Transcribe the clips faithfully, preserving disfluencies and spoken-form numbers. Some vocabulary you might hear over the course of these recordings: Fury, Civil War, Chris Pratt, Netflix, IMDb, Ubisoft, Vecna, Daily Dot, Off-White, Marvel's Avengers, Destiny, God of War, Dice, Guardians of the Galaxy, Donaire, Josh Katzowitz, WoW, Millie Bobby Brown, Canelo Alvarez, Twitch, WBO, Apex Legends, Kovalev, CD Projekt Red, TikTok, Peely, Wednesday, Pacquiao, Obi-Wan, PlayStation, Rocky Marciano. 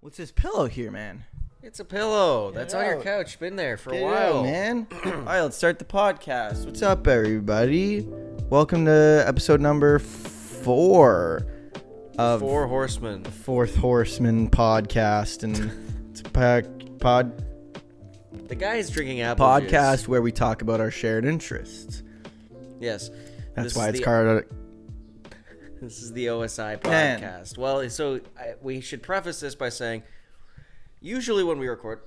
What's this pillow here, man? It's a pillow. That's on your couch. Been there for a while, man. All right, let's start the podcast. What's up, everybody? Welcome to episode number four of Four Horsemen, the Fourth Horseman podcast, and it's a pack pod. The guy is drinking apple podcast juice. Podcast where we talk about our shared interests. Yes, that's why it's called. This is the O S I podcast. Man. Well, so I, we should preface this by saying, usually when we record,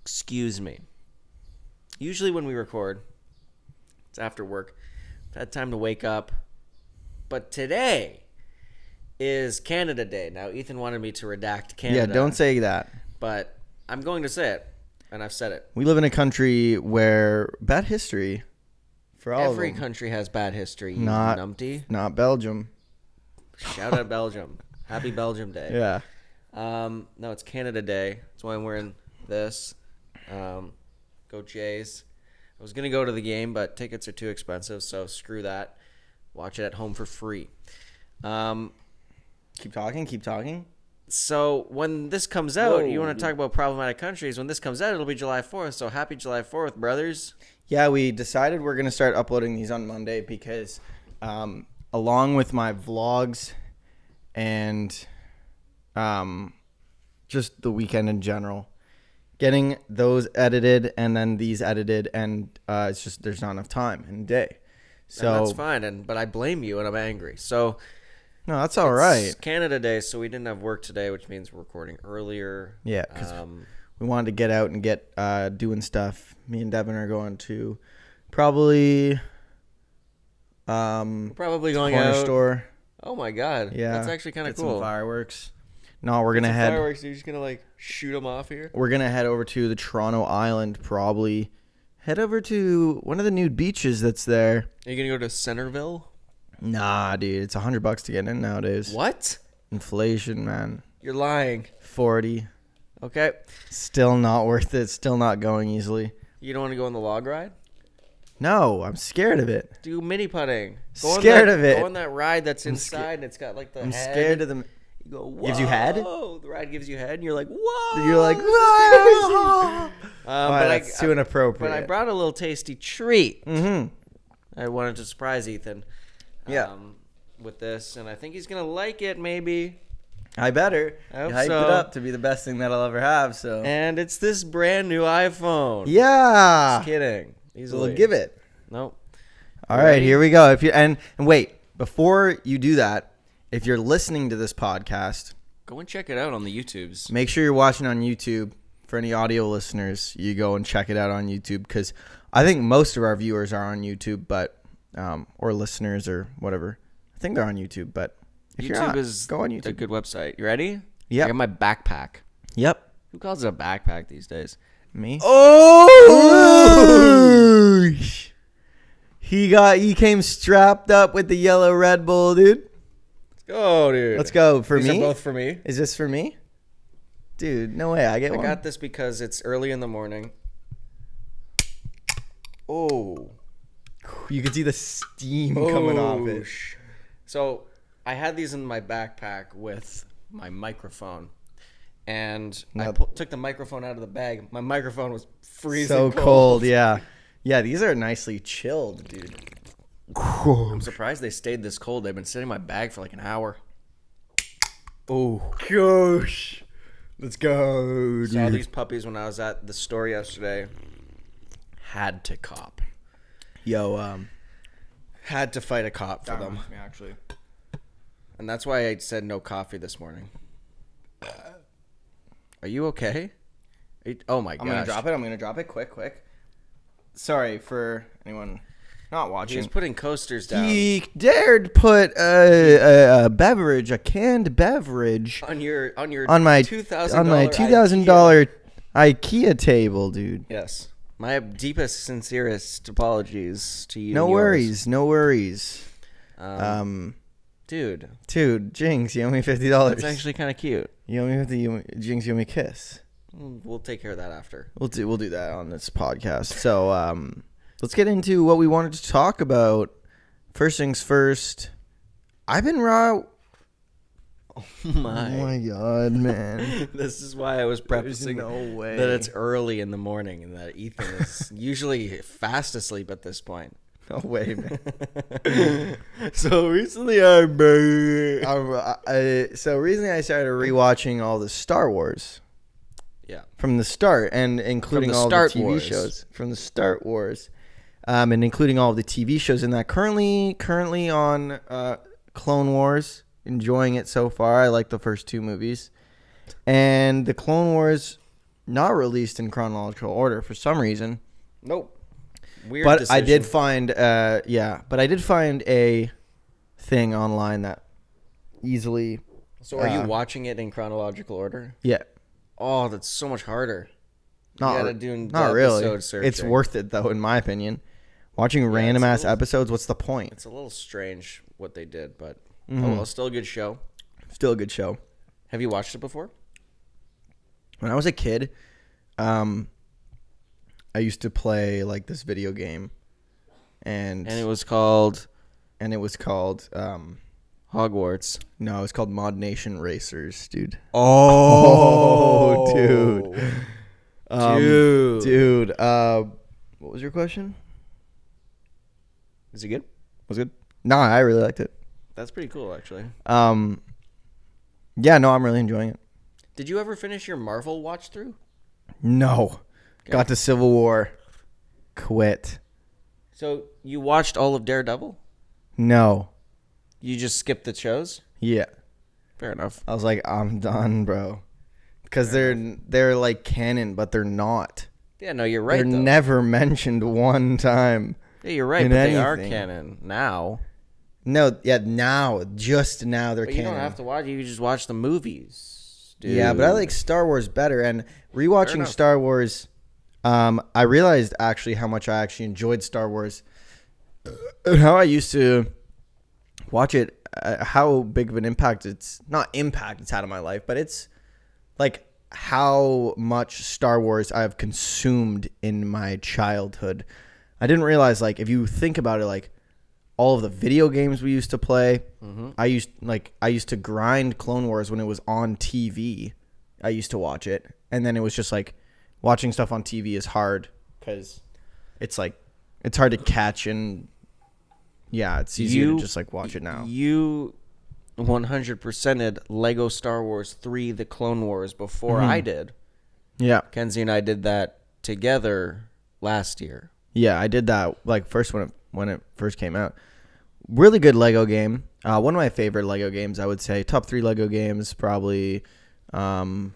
excuse me, usually when we record, it's after work. I've had time to wake up. But today is Canada Day. Now, Ethan wanted me to redact Canada. Yeah, don't say that. But I'm going to say it, and I've said it. We live in a country where bad history for all Every of them. Country has bad history, you not, numpty. Not Belgium. Shout out Belgium. Happy Belgium Day. Yeah. Um, no, it's Canada Day. That's why I'm wearing this. Um, go Jays. I was going to go to the game, but tickets are too expensive, so screw that. Watch it at home for free. Um, keep talking, keep talking. So when this comes out, Whoa. You want to talk about problematic countries. When this comes out, it'll be July fourth, so happy July fourth, brothers. Yeah, we decided we're going to start uploading these on Monday because um, along with my vlogs and... Um, just the weekend in general, getting those edited and then these edited, and uh, it's just there's not enough time in the day. So and that's fine, and but I blame you, and I'm angry. So no, that's all right. Canada Day, so we didn't have work today, which means we're recording earlier. Yeah, because um, we wanted to get out and get uh, doing stuff. Me and Devin are going to probably um probably going corner out. Store. Oh my god! Yeah, that's actually kind of cool. Some fireworks. No, we're going to head... Fireworks, you're just going to, like, shoot them off here? We're going to head over to the Toronto Island, probably. Head over to one of the new beaches that's there. Are you going to go to Centerville? Nah, dude. It's a hundred bucks to get in nowadays. What? Inflation, man. You're lying. forty. Okay. Still not worth it. Still not going easily. You don't want to go on the log ride? No, I'm scared of it. Do mini-putting. Scared that, of it. Go on that ride that's I'm inside and it's got, like, the I'm head. Scared of the... You go, whoa. Gives you head? The ride gives you head, and you're like, whoa. You're like, whoa. um, wow, but that's I, too inappropriate. But I brought a little tasty treat. Mm-hmm. I wanted to surprise Ethan um, yeah. with this, and I think he's going to like it, maybe. I better. I hope you hyped so. It up to be the best thing that I'll ever have. So. And it's this brand new iPhone. Yeah. Just kidding. Easily. We'll give it. Nope. All right, right, here we go. If you and, and wait, before you do that, if you're listening to this podcast, go and check it out on the YouTubes. Make sure you're watching on YouTube. For any audio listeners, you go and check it out on YouTube because I think most of our viewers are on YouTube, but um, or listeners or whatever. I think they're on YouTube, but if YouTube you're not, is go on YouTube. A good website. You ready? Yeah. I got my backpack. Yep. Who calls it a backpack these days? Me. Oh! Ooh! He got. He came strapped up with the yellow Red Bull, dude. Oh, dude. Let's go. For These me? These are both for me. Is this for me? Dude, no way. I get I one. I got this because it's early in the morning. Oh. You can see the steam oh. coming off it. So I had these in my backpack with my microphone. And no. I took the microphone out of the bag. My microphone was freezing so cold. So cold, yeah. Yeah, these are nicely chilled, dude. I'm surprised they stayed this cold. They've been sitting in my bag for like an hour. Oh gosh, let's go! Dude. Saw these puppies when I was at the store yesterday. Had to cop. Yo, um, had to fight a cop for them. Me, actually, and that's why I said no coffee this morning. Are you okay? Are you, oh my gosh! I'm gonna drop it. I'm gonna drop it quick, quick. Sorry for anyone. Not watching. He's putting coasters down. He dared put a, a, a beverage, a canned beverage, on your on your on my two thousand on my two thousand dollar IKEA table, dude. Yes, my deepest, sincerest apologies to you. No worries, no worries. Um, um dude, dude, Jinx, you owe me fifty dollars. That's actually kind of cute. You owe me fifty. You, Jinx, you owe me a kiss. We'll take care of that after. We'll do. We'll do that on this podcast. So, um. Let's get into what we wanted to talk about. First things first. I've been raw Oh my. Oh my god, man. This is why I was prefacing no way. that it's early in the morning and that Ethan is usually fast asleep at this point. No way, man. So recently I, I, I so recently I started rewatching all the Star Wars. Yeah. From the start and including the all the T V Wars. shows from the Star Wars. Um, and including all of the T V shows in that. Currently, currently on uh, Clone Wars, enjoying it so far. I like the first two movies, and the Clone Wars, not released in chronological order for some reason. Nope. Weird. But decision. I did find, uh, yeah, but I did find a thing online that easily. So, are uh, you watching it in chronological order? Yeah. Oh, that's so much harder. Not, do not really. Searching. It's worth it though, in my opinion. Watching yeah, random ass little, episodes, what's the point? It's a little strange what they did, but mm-hmm. oh well, still a good show. Still a good show. Have you watched it before? When I was a kid, um, I used to play like this video game, and and it was called, and it was called um, Hogwarts. No, it's called Mod Nation Racers, dude. Oh, oh dude. Um, dude, dude. Uh, what was your question? Is it good? Was it good? Nah, I really liked it. That's pretty cool, actually. Um, yeah, no, I'm really enjoying it. Did you ever finish your Marvel watch through? No, okay. Got to Civil War, quit. So you watched all of Daredevil? No. You just skipped the shows? Yeah. Fair enough. I was like, I'm done, bro. Because they're they're like canon, but they're not. Yeah, no, you're right. They're though. never mentioned one time. Yeah, you're right. But anything. They are canon now. No, yeah, now, just now they're but canon. You don't have to watch. You can just watch the movies, dude. Yeah, but I like Star Wars better. And rewatching Star Wars, um, I realized actually how much I actually enjoyed Star Wars, and how I used to watch it. Uh, how big of an impact it's not impact it's had on my life, but it's. Like how much Star Wars I've consumed in my childhood. I didn't realize, like, if you think about it, like all of the video games we used to play. Mm-hmm. I used like I used to grind Clone Wars when it was on T V. I used to watch it, and then it was just like watching stuff on T V is hard because it's like it's hard to catch, and yeah, it's easier you, to just like watch it now. You. one hundred percented Lego Star Wars three The Clone Wars before mm-hmm. I did. Yeah. Kenzie and I did that together last year. Yeah, I did that like first when it, when it first came out. Really good Lego game. Uh, one of my favorite Lego games, I would say. Top three Lego games, probably um,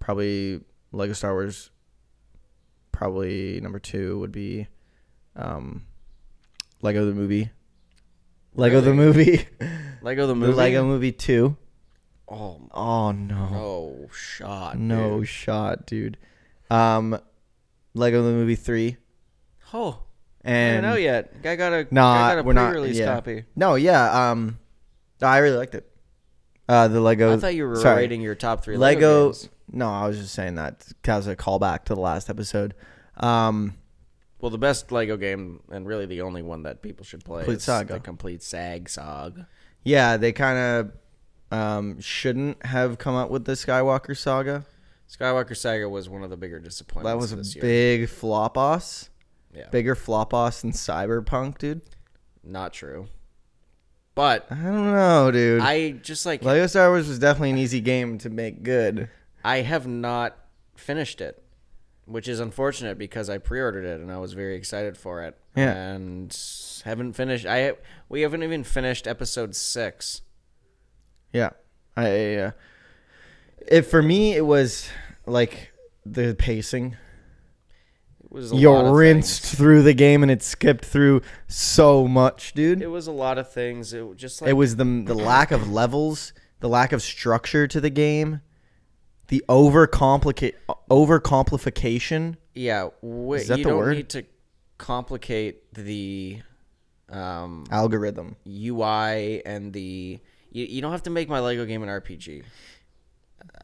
probably Lego Star Wars. Probably number two would be um, Lego the Movie. Lego the movie. Lego the movie. Lego movie two. Oh, oh no. No shot. No dude. shot, dude. Um, Lego the movie three. Oh. And I don't know yet. Guy got a nah, guy got a pre-release yeah. copy. No, yeah. Um, I really liked it. Uh, the Lego. I thought you were sorry. rating your top three Lego. Lego games. No, I was just saying that as a callback to the last episode. Um. Well, the best Lego game, and really the only one that people should play, complete is saga. the complete Sag Saga. Yeah, they kind of um, shouldn't have come up with the Skywalker Saga. Skywalker Saga was one of the bigger disappointments. That was this a year. big flop-off. Yeah. Bigger flop-off than Cyberpunk, dude. Not true. But... I don't know, dude. I just like... Lego Star Wars was definitely an easy game to make good. I have not finished it. Which is unfortunate because I pre-ordered it and I was very excited for it. Yeah. And haven't finished. I we haven't even finished episode six. Yeah, I. Uh, it for me it was like the pacing. It was a lot of things. You rinsed through the game and it skipped through so much, dude. It was a lot of things. It just like, it was the the lack of levels, the lack of structure to the game. The overcomplicate, overcomplification. Yeah, is that you the don't word? Need to complicate the um, algorithm, U I, and the. You, you don't have to make my Lego game an R P G.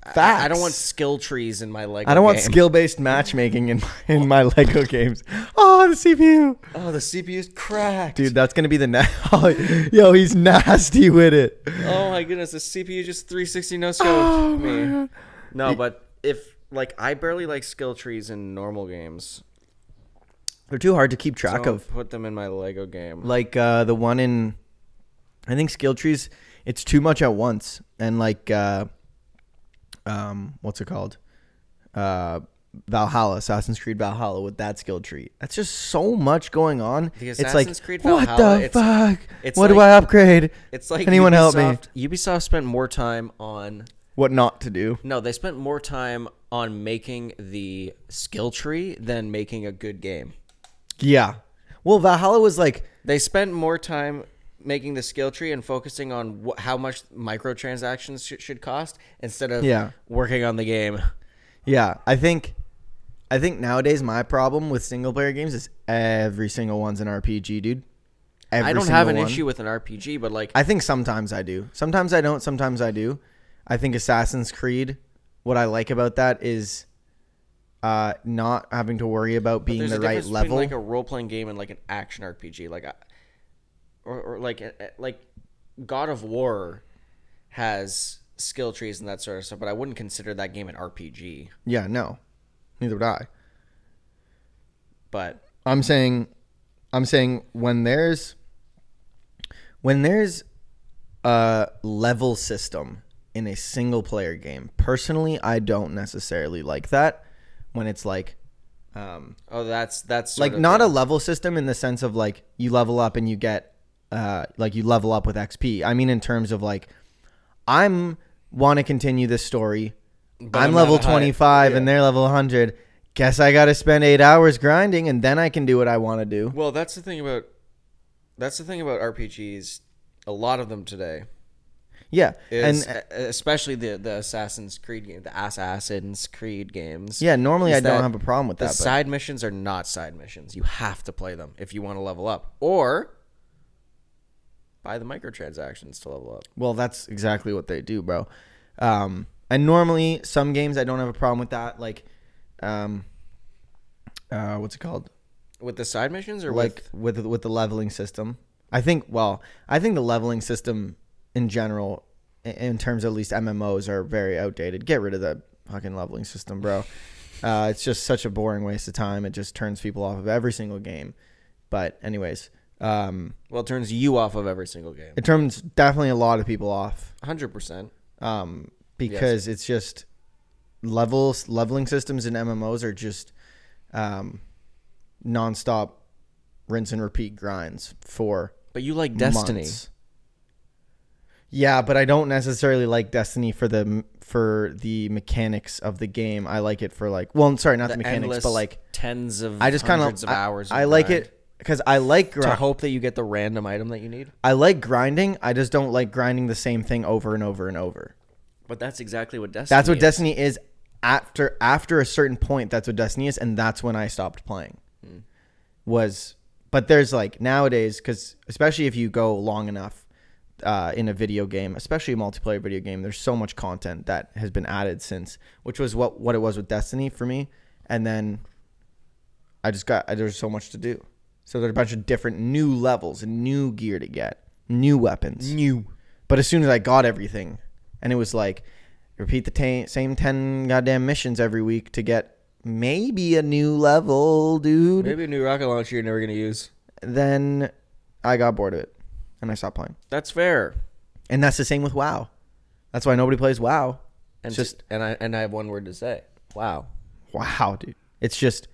Facts. I, I don't want skill trees in my Lego. I don't game. want skill-based matchmaking in my, in my Lego games. Oh, the C P U. Oh, the C P U's cracked. Dude, that's gonna be the na oh, yo. He's nasty with it. Oh my goodness, the C P U just three sixty no scope oh, me. Man. No, but if like I barely like skill trees in normal games. They're too hard to keep track so of. Put them in my Lego game. Like uh, the one in, I think skill trees. It's too much at once, and like. Uh, Um, what's it called? Uh, Valhalla, Assassin's Creed Valhalla with that skill tree. That's just so much going on. The Assassin's it's like, Creed Valhalla, what the it's, fuck? It's what like, do I upgrade? It's like anyone Ubisoft, help me? Ubisoft spent more time on what not to do. No, they spent more time on making the skill tree than making a good game. Yeah. Well, Valhalla was like they spent more time making the skill tree and focusing on wh how much microtransactions sh should cost instead of yeah. working on the game. Yeah, I think, I think nowadays my problem with single player games is every single one's an R P G, dude. Every I don't have an one. issue with an R P G, but like I think sometimes I do. Sometimes I don't. Sometimes I do. I think Assassin's Creed. What I like about that is. Uh, not having to worry about being the right level. Like a role playing game and like an action R P G, like. I Or, or like like God of War has skill trees and that sort of stuff, but I wouldn't consider that game an R P G. Yeah, no. Neither would I. But I'm saying I'm saying when there's when there's a level system in a single player game, personally I don't necessarily like that when it's like um oh that's that's like not a level system in the sense of like you level up and you get Uh, like you level up with X P. I mean, in terms of like, I'm want to continue this story. But I'm, I'm level twenty-five yeah. and they're level one hundred. Guess I got to spend eight hours grinding and then I can do what I want to do. Well, that's the thing about that's the thing about R P Gs. A lot of them today. Yeah, is, and especially the the Assassin's Creed game, the Assassin's Creed games. Yeah, normally I don't have a problem with that. The side missions are not side missions. You have to play them if you want to level up, or buy the microtransactions to level up. Well, that's exactly what they do, bro. Um, and normally, some games I don't have a problem with that. Like, um, uh, what's it called? With the side missions, or like with with, with the leveling system? I think. Well, I think the leveling system in general, in terms of at least M M Os, are very outdated. Get rid of that fucking leveling system, bro. uh, it's just such a boring waste of time. It just turns people off of every single game. But anyways. Um, well, it turns you off of every single game. It turns definitely a lot of people off. one hundred percent. Um, because yes. it's just levels, leveling systems in M M Os are just um, nonstop rinse and repeat grinds for But you like Destiny. Months. Yeah, but I don't necessarily like Destiny for the for the mechanics of the game. I like it for like, well, sorry, not the, the mechanics, but like tens of I just hundreds kinda, of I, hours. Of I like grind. it. Because I like grind. To hope that you get the random item that you need. I like grinding. I just don't like grinding the same thing over and over and over. But that's exactly what Destiny. That's what is. Destiny is. After after a certain point, that's what Destiny is, and that's when I stopped playing. Mm. Was but there's like nowadays, because especially if you go long enough uh, in a video game, especially a multiplayer video game, there's so much content that has been added since, which was what what it was with Destiny for me, and then I just got there's so much to do. So there's a bunch of different new levels and new gear to get, new weapons. New. But as soon as I got everything, and it was like, repeat the same ten goddamn missions every week to get maybe a new level, dude. Maybe a new rocket launcher you're never going to use. Then I got bored of it, and I stopped playing. That's fair. And that's the same with WoW. That's why nobody plays WoW. And, it's just, and, I, and I have one word to say. Wow. Wow, dude. It's just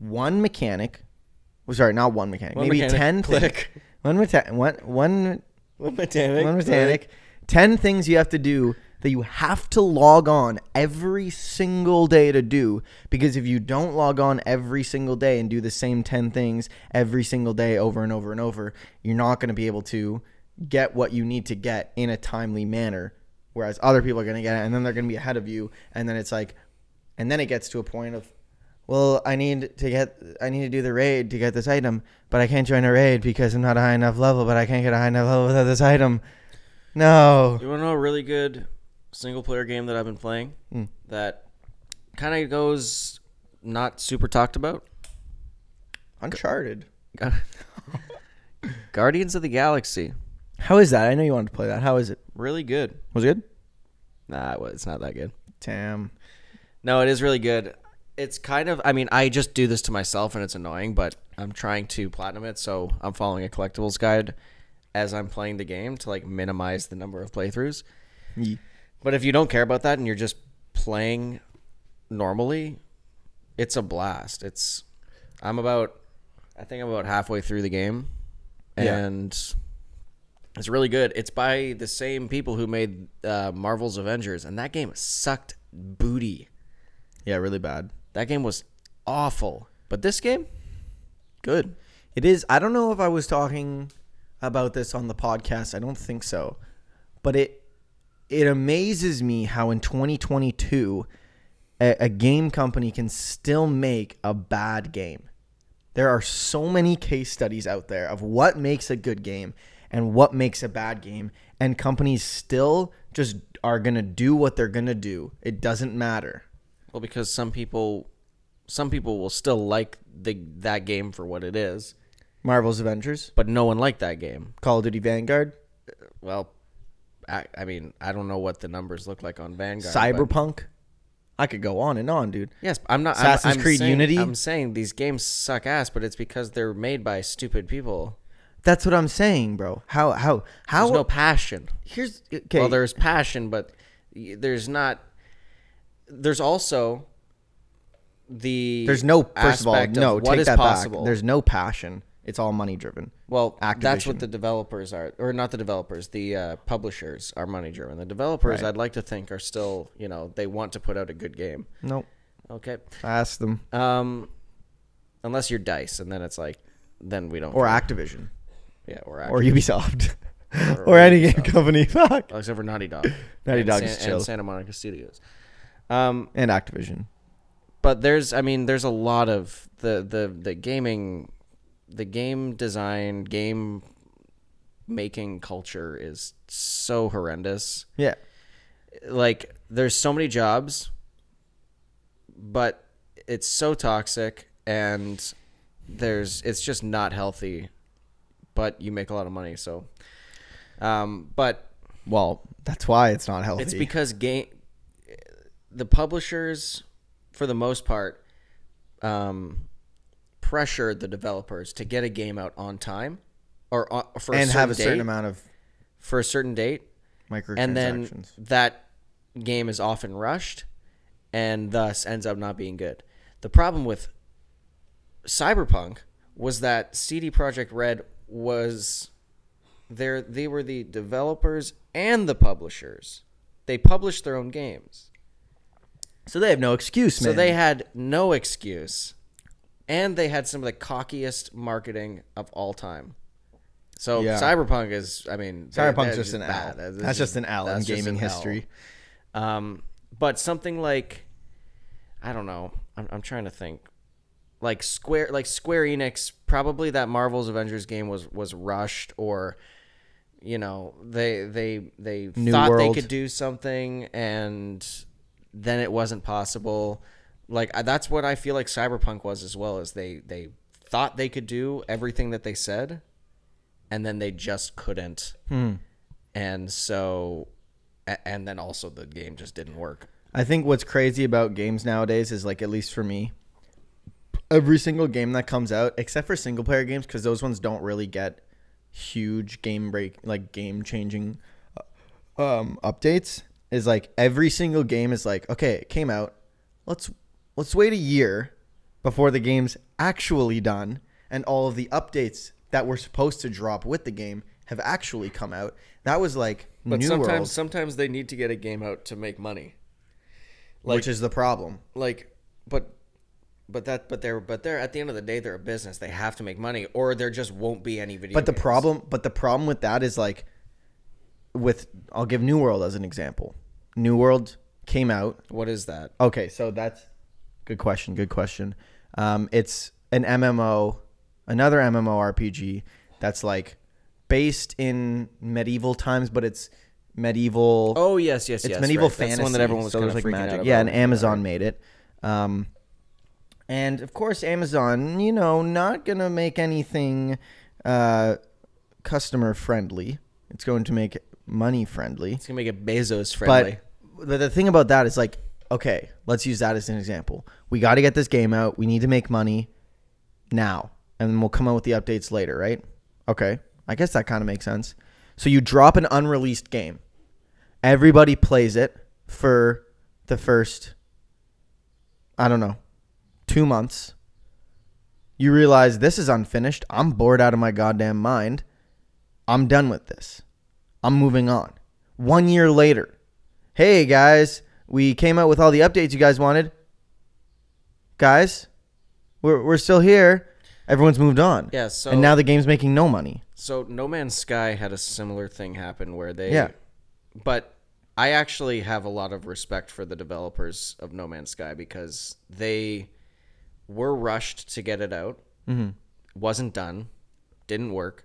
one mechanic... Sorry, not one mechanic. One Maybe mechanic, ten click. One, one, one, one mechanic. One mechanic. Click. Ten things you have to do that you have to log on every single day to do. Because if you don't log on every single day and do the same ten things every single day over and over and over, you're not going to be able to get what you need to get in a timely manner. Whereas other people are going to get it, and then they're going to be ahead of you. And then it's like, and then it gets to a point of, well, I need to get, I need to do the raid to get this item, but I can't join a raid because I'm not a high enough level, but I can't get a high enough level without this item. No. You want to know a really good single player game that I've been playing mm. that kind of goes not super talked about. Uncharted. Guardians of the Galaxy. How is that? I know you wanted to play that. How is it? Really good. Was it good? Nah, well, it's not that good. Damn. No, it is really good. It's kind of, I mean, I just do this to myself and it's annoying, but I'm trying to platinum it, so I'm following a collectibles guide as I'm playing the game to, like, minimize the number of playthroughs. Yeah. But if you don't care about that and you're just playing normally, it's a blast. It's, I'm about, I think I'm about halfway through the game, and yeah. it's really good. It's by the same people who made uh, Marvel's Avengers, and that game sucked booty. Yeah, really bad. That game was awful. But this game, good. It is. I don't know if I was talking about this on the podcast. I don't think so. But it it amazes me how in twenty twenty-two, a, a game company can still make a bad game. There are so many case studies out there of what makes a good game and what makes a bad game. And companies still just are going to do what they're going to do. It doesn't matter. Well, because some people, some people will still like the that game for what it is. Marvel's Avengers, but no one liked that game. Call of Duty Vanguard. Well, I, I mean, I don't know what the numbers look like on Vanguard. Cyberpunk. I could go on and on, dude. Yes, I'm not. Assassin's I'm, I'm Creed saying, Unity. I'm saying these games suck ass, but it's because they're made by stupid people. That's what I'm saying, bro. How how how? There's no passion. Here's okay. Well, there's passion, but there's not. There's also the there's no first of all no of what take is that possible. Back. There's no passion. It's all money driven. Well, Activision. That's what the developers are, or not the developers. The uh, publishers are money driven. The developers, right. I'd like to think, are still you know they want to put out a good game. Nope. Okay. Ask them. Um, unless you're DICE, and then it's like, then we don't. Or care. Activision. Yeah, or Activision. Or Ubisoft. or, or, or any Ubisoft. Game company. Fuck. Except for Naughty Dog. Naughty Dog is chill. And Santa Monica Studios. Um, and Activision, but there's, I mean, there's a lot of the, the, the gaming, the game design, game making culture is so horrendous. Yeah. Like there's so many jobs, but it's so toxic and there's, it's just not healthy, but you make a lot of money. So, um, but well, that's why it's not healthy. It's because game. The publishers, for the most part, um, pressured the developers to get a game out on time, or on, for and a have a date, certain amount of for a certain date, microtransactions, and then that game is often rushed, and thus ends up not being good. The problem with Cyberpunk was that C D Projekt Red was there; they were the developers and the publishers. They published their own games. So they have no excuse, man. So they had no excuse. And they had some of the cockiest marketing of all time. So yeah. Cyberpunk is, I mean... Cyberpunk's just, just an L. That's, that's just an L in gaming history. Um, but something like... I don't know. I'm, I'm trying to think. Like Square like Square Enix, probably that Marvel's Avengers game was, was rushed or... You know, they, they, they thought they could do something and... Then it wasn't possible. Like that's what I feel like Cyberpunk was as well. Is they they thought they could do everything that they said, and then they just couldn't. Hmm. And so, and then also the game just didn't work. I think what's crazy about games nowadays is like at least for me, every single game that comes out, except for single player games, because those ones don't really get huge game break like game changing um, updates. Is like every single game is like, okay, it came out. Let's let's wait a year before the game's actually done and all of the updates that were supposed to drop with the game have actually come out. That was like New World. But sometimes sometimes they need to get a game out to make money. Like, which is the problem. Like but but that but they're but they're at the end of the day they're a business. They have to make money or there just won't be any video games. But the problem but the problem with that is like with I'll give New World as an example. New World came out. What is that? Okay, so that's good question. Good question. Um, it's an M M O, another MMORPG that's like based in medieval times, but it's medieval. Oh yes, yes, it's yes. It's medieval right. fantasy. That's one that everyone was so kind of like freaking magic. Out about. Yeah, and Amazon made it. Um, and of course, Amazon, you know, not gonna make anything uh, customer friendly. It's going to make money friendly. It's gonna make it Bezos friendly. But, but the thing about that is like, okay, let's use that as an example. We got to get this game out. We need to make money now, and then we'll come out with the updates later, right? Okay, I guess that kind of makes sense. So you drop an unreleased game. Everybody plays it for the first, I don't know, two months. You realize this is unfinished. I'm bored out of my goddamn mind. I'm done with this. I'm moving on. One year later, hey guys, we came out with all the updates you guys wanted. Guys, we're, we're still here. Everyone's moved on. Yeah, so, and now the game's making no money. So No Man's Sky had a similar thing happen where they... Yeah. But I actually have a lot of respect for the developers of No Man's Sky because they were rushed to get it out. Mm-hmm. Wasn't done. Didn't work.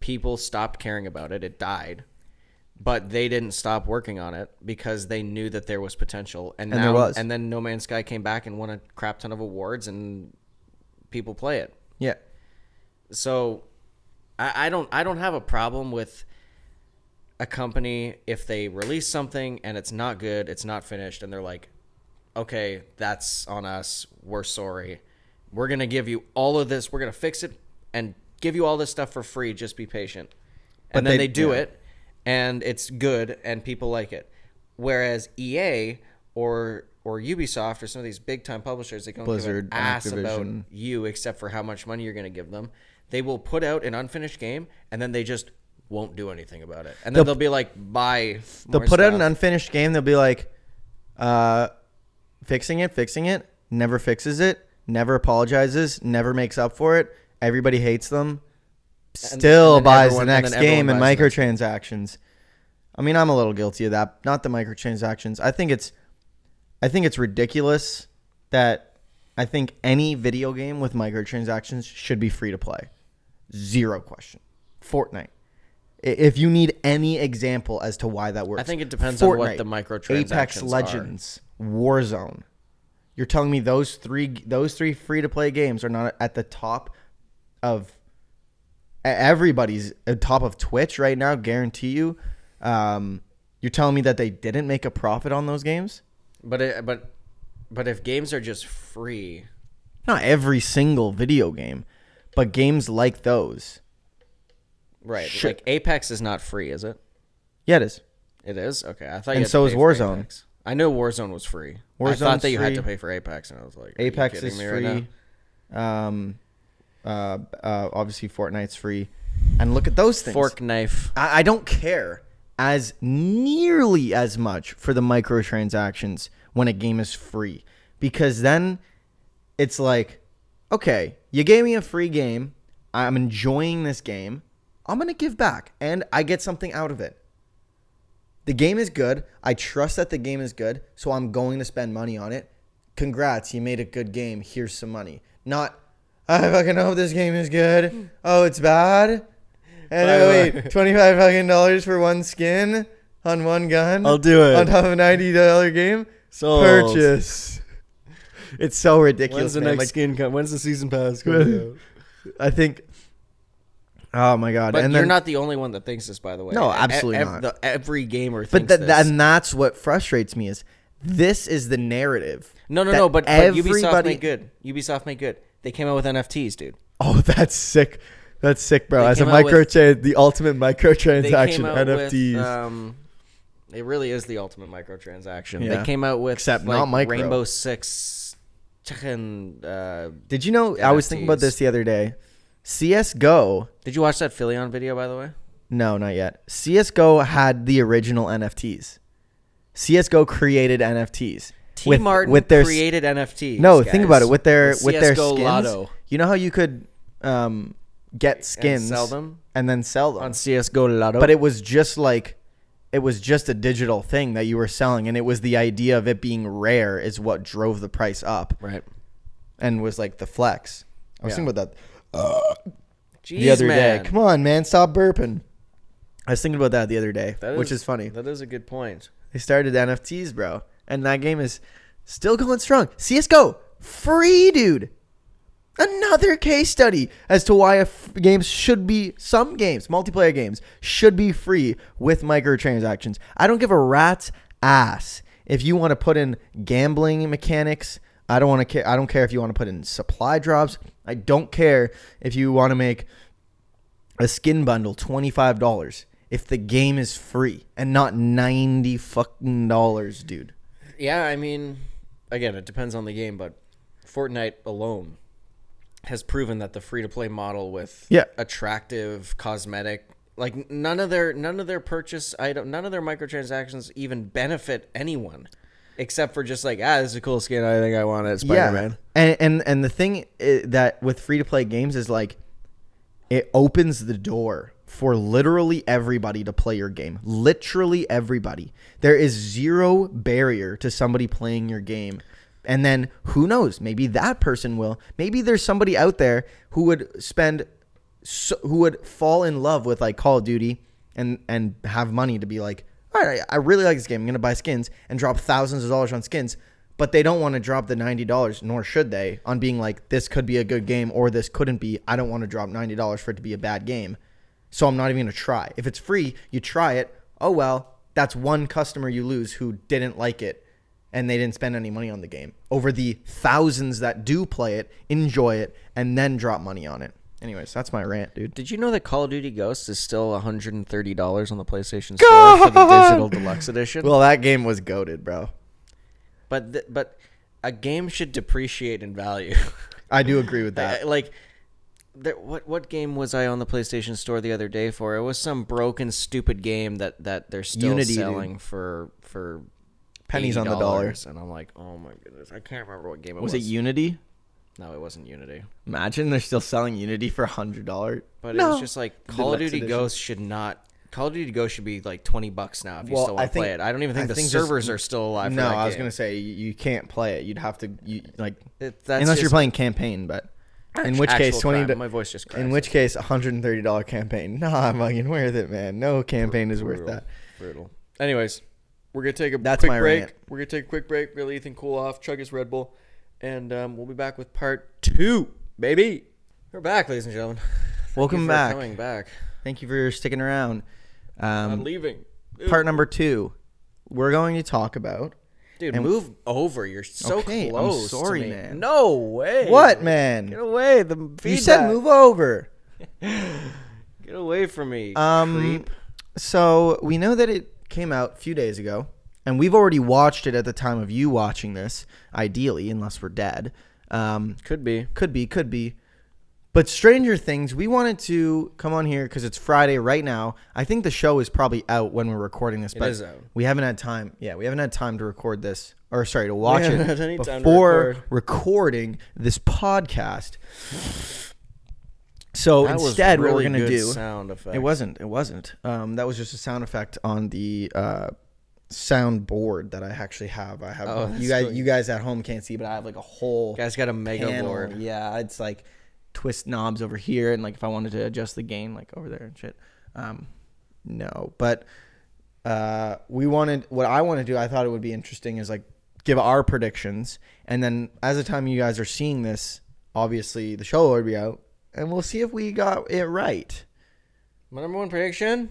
People stopped caring about it. It died. But they didn't stop working on it because they knew that there was potential. And, and now, there was. And then No Man's Sky came back and won a crap ton of awards and people play it. Yeah. So I, I don't I don't have a problem with a company if they release something and it's not good, it's not finished, and they're like, okay, that's on us. We're sorry. We're going to give you all of this. We're going to fix it and give you all this stuff for free. Just be patient. And but then they, they do yeah. it, and it's good, and people like it. Whereas E A or... or Ubisoft or some of these big-time publishers that don't Blizzard, give an ass Activision. About you except for how much money you're going to give them. They will put out an unfinished game, and then they just won't do anything about it. And then they'll, they'll be like, buy They'll put stuff. out an unfinished game. They'll be like, uh, fixing it, fixing it, never fixes it, never apologizes, never makes up for it. Everybody hates them, still and, and buys everyone, the next and game and microtransactions. I mean, I'm a little guilty of that. Not the microtransactions. I think it's... I think it's ridiculous that I think any video game with microtransactions should be free to play. Zero question. Fortnite. If you need any example as to why that works. I think it depends Fortnite, on what the microtransactions Apex Legends, are. Warzone. You're telling me those three those three free-to-play games are not at the top of everybody's top of Twitch right now, guarantee you. Um, you're telling me that they didn't make a profit on those games? But it, but but if games are just free, not every single video game, but games like those, right? Should. Like Apex is not free, is it? Yeah, it is. It is? Okay, I thought. And you had so to pay is Warzone. Apex. I knew Warzone was free. Warzone's I thought that you free. had to pay for Apex, and I was like, Are Apex you kidding is me free. Right now? Um, uh, uh, obviously Fortnite's free, and look at those things. Fork knife. I, I don't care. As nearly as much for the microtransactions when a game is free. Because then it's like, okay, you gave me a free game. I'm enjoying this game. I'm going to give back. And I get something out of it. The game is good. I trust that the game is good. So I'm going to spend money on it. Congrats, you made a good game. Here's some money. Not, I fucking hope this game is good. Oh, it's bad. And oh, wait, twenty-five fucking dollars for one skin on one gun. I'll do it on top of a ninety dollar game. So purchase. It's so ridiculous. When's the man. next like, skin come? When's the season pass coming out? I think. Oh my god! But and you're then, not the only one that thinks this, by the way. No, absolutely e not. The, every gamer thinks but th this. Th and that's what frustrates me is this is the narrative. No, no, no. But, but Ubisoft made good. Ubisoft made good. They came out with N F Ts, dude. Oh, that's sick. That's sick, bro. As a microtransaction, the ultimate microtransaction, N F Ts. With, um, it really is the ultimate microtransaction. Yeah. They came out with Except like not micro. Rainbow Six. Uh, Did you know? N F Ts. I was thinking about this the other day. C S G O. Did you watch that Filion video, by the way? No, not yet. C S G O had the original N F Ts. C S G O created N F Ts. T with, Martin with their created N F Ts. No, guys. think about it. With their with, with their skins. Lotto. You know how you could. Um, Get skins, and sell them, and then sell them on C S G O Lotto. But it was just like, it was just a digital thing that you were selling, and it was the idea of it being rare is what drove the price up, right? And was like the flex. I was yeah. thinking about that uh, Jeez, the other man. day. Come on, man, stop burping. I was thinking about that the other day, that which is, is funny. That is a good point. They started N F Ts, bro. And that game is still going strong. C S G O, free, dude. Another case study as to why a f games should be, some games, multiplayer games, should be free with microtransactions. I don't give a rat's ass if you want to put in gambling mechanics. I don't want to. I don't care if you want to put in supply drops. I don't care if you want to make a skin bundle twenty-five dollars if the game is free and not ninety fucking dollars, dude. Yeah, I mean, again, it depends on the game, but Fortnite alone has proven that the free-to-play model with yeah. attractive cosmetic, like none of their none of their purchase item, none of their microtransactions even benefit anyone, except for just like, ah, this is a cool skin, I think I want it, Spider-Man. Yeah. And and and the thing is that with free-to-play games is like, it opens the door for literally everybody to play your game. Literally everybody. There is zero barrier to somebody playing your game. And then who knows? Maybe that person will. Maybe there's somebody out there who would spend, so, who would fall in love with like Call of Duty and and have money to be like, all right, I really like this game. I'm gonna buy skins and drop thousands of dollars on skins. But they don't want to drop the ninety dollars, nor should they, on being like, this could be a good game or this couldn't be. I don't want to drop ninety dollars for it to be a bad game, so I'm not even gonna try. If it's free, you try it. Oh well, that's one customer you lose who didn't like it. And they didn't spend any money on the game over the thousands that do play it, enjoy it, and then drop money on it. Anyways, that's my rant, dude. Did you know that Call of Duty Ghosts is still one hundred thirty dollars on the PlayStation God! Store for the digital deluxe edition? Well, that game was goated, bro. But th but a game should depreciate in value. I do agree with that. I, like, there, what what game was I on the PlayStation Store the other day for? It was some broken, stupid game that that they're still Unity, selling dude. for for. Pennies on the dollar. And I'm like, oh my goodness. I can't remember what game it was. Was it Unity? No, it wasn't Unity. Imagine they're still selling Unity for one hundred dollars. But no. It was just like Call of Duty Ghosts should not. Call of Duty Ghosts should be like twenty bucks now if you well, still want I to think, play it. I don't even think I the think servers just, are still alive. No, for that I was going to say you can't play it. You'd have to, you, like, it, that's unless just, you're playing campaign, but. In which case, twenty. To, my voice just crashed. In which case, one hundred thirty dollar campaign. Nah, I'm fucking worth it, man. No campaign is brutal, worth that. Brutal. Anyways. We're going to take a That's quick break. Rant. We're going to take a quick break. Really, Ethan, cool off. Chug his Red Bull. And um, we'll be back with part two, baby. We're back, ladies and gentlemen. Welcome back. Coming back. Thank you for sticking around. Um, I'm leaving. Dude. Part number two. We're going to talk about. Dude, move over. You're so okay, close. I'm sorry, to me. man. No way. What, man? Get away. The feedback. You said move over. Get away from me. Um, creep. So we know that it came out a few days ago, and we've already watched it at the time of you watching this, ideally, unless we're dead. Um, could be. Could be, could be. But Stranger Things, we wanted to come on here because it's Friday right now. I think the show is probably out when we're recording this, but it is out. We haven't had time. Yeah, we haven't had time to record this, or sorry, to watch it before record. recording this podcast. So that instead, really what we're gonna do? Sound effect. It wasn't. It wasn't. Um, that was just a sound effect on the uh, sound board that I actually have. I have. Oh, you guys, cool. you guys at home can't see, but I have like a whole. You guys got a mega panel. board. Yeah, it's like twist knobs over here, and like if I wanted to adjust the gain, like over there and shit. Um, no, but uh, we wanted. What I want to do, I thought it would be interesting, is like give our predictions, and then as the time you guys are seeing this, obviously the show will be out. And we'll see if we got it right. My number one prediction?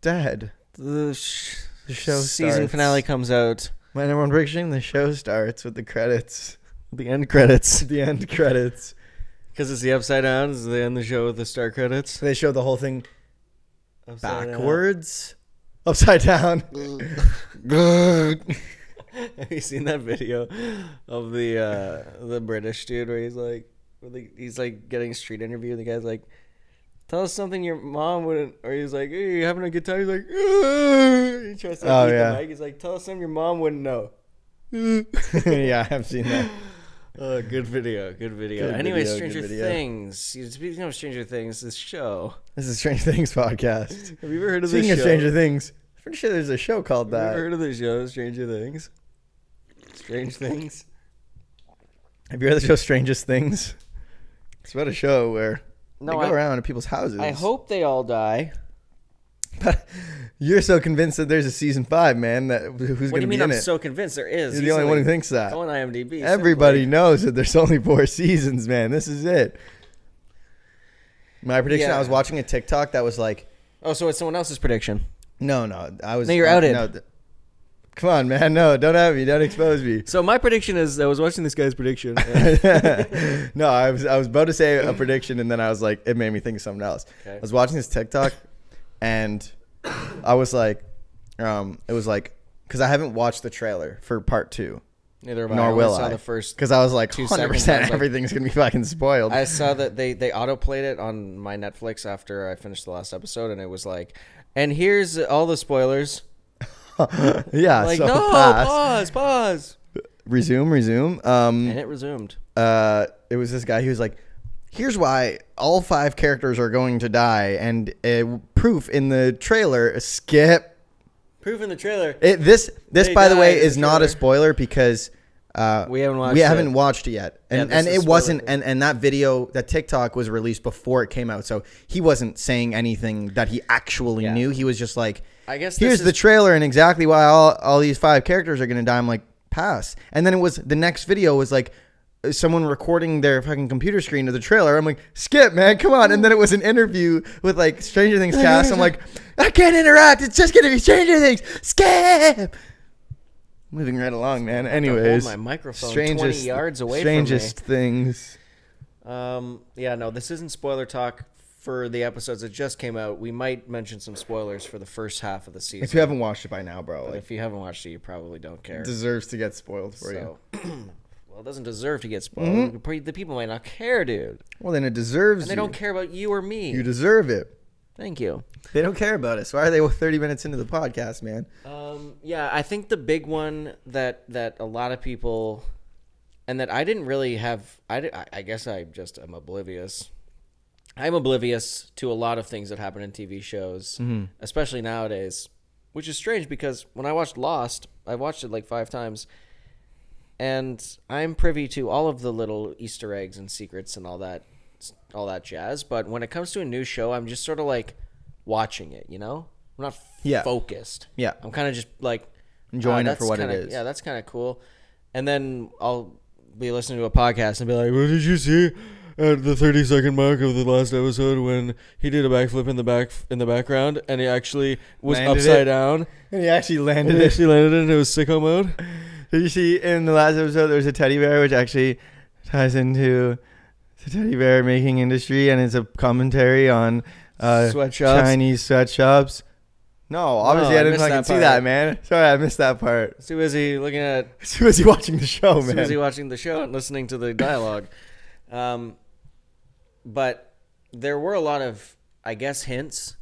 Dead. The, sh the show Season starts. finale comes out. My number one prediction? The show starts with the credits. The end credits. The end credits. Because it's the upside down. So they end the show with the star credits. They show the whole thing upside backwards. Down. Upside down. Have you seen that video of the, uh, the British dude where he's like, he's like getting a street interview. The guy's like, "Tell us something your mom wouldn't." Or he's like, "Hey, you having a good time?" He's like, "Ugh." He tries to oh, eat yeah. the mic. He's like, "Tell us something your mom wouldn't know." Yeah, I've seen that. Oh, good video, good video. Good anyway, video, Stranger video. Things. Speaking of Stranger Things, this show. This is Stranger Things podcast. Have you ever heard of Speaking this? Speaking of show? Stranger Things, I'm pretty sure there's a show called Have that. Have you ever heard of the show Stranger Things? Strange Things. Have you heard of the show Strangest Things? It's about a show where no, they go I, around to people's houses. I hope they all die. But you're so convinced that there's a season five, man. That who's going to be in it? What do you mean I'm so convinced there is? You're the only one who thinks that. On IMDb, everybody knows that there's only four seasons, man. This is it. My prediction. Yeah. I was watching a TikTok that was like, "Oh, so it's someone else's prediction." No, no, I was. No, you're outed. No, come on, man. No, don't have me. Don't expose me. So my prediction is, I was watching this guy's prediction. No, I was I was about to say a prediction, and then I was like, it made me think of something else. Okay. I was watching this TikTok, and I was like, um, it was like, because I haven't watched the trailer for part two. Neither have I. Nor will I. I saw the first because I was like, one hundred percent everything's gonna be fucking spoiled. I saw that they they autoplayed it on my Netflix after I finished the last episode, and it was like, and here's all the spoilers. Yeah, like, so no, pass. pause, pause. Resume, resume. Um, and it resumed. Uh, it was this guy who was like, here's why all five characters are going to die, and uh, proof in the trailer, skip. Proof in the trailer. It, this, this by the way, is not a spoiler because uh, we haven't watched, we haven't it. watched it yet. And, yeah, and it wasn't, and, and that video, that TikTok was released before it came out, so he wasn't saying anything that he actually yeah. knew. He was just like, I guess here's the trailer and exactly why all, all these five characters are gonna die. I'm like, pass. And then it was the next video was like someone recording their fucking computer screen of the trailer. I'm like, skip, man, come on. And then it was an interview with like Stranger Things cast. I'm like, I can't interact. It's just gonna be Stranger Things. Skip. Moving right along, man. Anyways, hold my microphone strangest, twenty yards away. Strangest from me. things. Um. Yeah. No. This isn't spoiler talk. For the episodes that just came out, we might mention some spoilers for the first half of the season. If you haven't watched it by now, bro. Like, if you haven't watched it, you probably don't care. It deserves to get spoiled for so, you. Well, it doesn't deserve to get spoiled. Mm-hmm. The people might not care, dude. Well, then it deserves And they you. don't care about you or me. You deserve it. Thank you. They don't care about us. Why are they thirty minutes into the podcast, man? Um, yeah, I think the big one that, that a lot of people... And that I didn't really have... I, I guess I just am oblivious... I'm oblivious to a lot of things that happen in T V shows, mm-hmm. especially nowadays, which is strange because when I watched Lost, I watched it like five times, and I'm privy to all of the little Easter eggs and secrets and all that, all that jazz. But when it comes to a new show, I'm just sort of like watching it, you know? I'm not yeah. focused. Yeah. I'm kind of just like enjoying oh, it for what kinda, it is. Yeah, that's kind of cool. And then I'll be listening to a podcast and be like, what did you see? At the thirty second mark of the last episode when he did a backflip in the back in the background and he actually was landed upside it. down. And he actually landed and it. Actually landed it and it was sicko mode. Did you see in the last episode there was a teddy bear which actually ties into the teddy bear making industry and it's a commentary on uh, sweatshops. Chinese sweatshops. No, obviously no, I didn't I fucking see that, man. Sorry, I missed that part. Too busy looking at... Too busy watching the show, man. Too busy watching the show and listening to the dialogue. Um... But there were a lot of, I guess, hints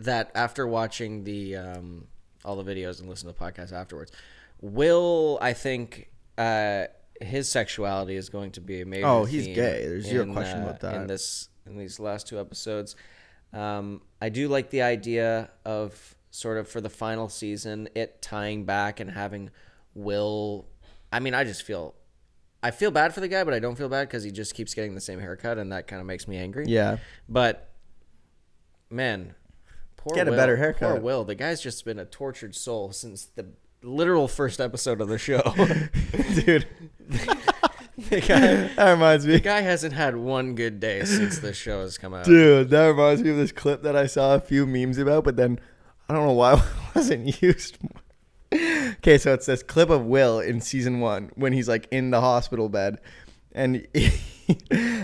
that after watching the um, all the videos and listening to the podcast afterwards, Will, I think, uh, his sexuality is going to be a major Oh, he's gay. There's zero question uh, about that. In, this, in these last two episodes. Um, I do like the idea of sort of for the final season, it tying back and having Will. I mean, I just feel... I feel bad for the guy, but I don't feel bad because he just keeps getting the same haircut, and that kind of makes me angry. Yeah. But, man, poor Get Will. Get a better haircut. Poor Will. The guy's just been a tortured soul since the literal first episode of the show. Dude. the guy, that reminds me. The guy hasn't had one good day since the show has come out. Dude, that reminds me of this clip that I saw a few memes about, but then I don't know why it wasn't used more. Okay, so it's this clip of Will in season one when he's like in the hospital bed, and he,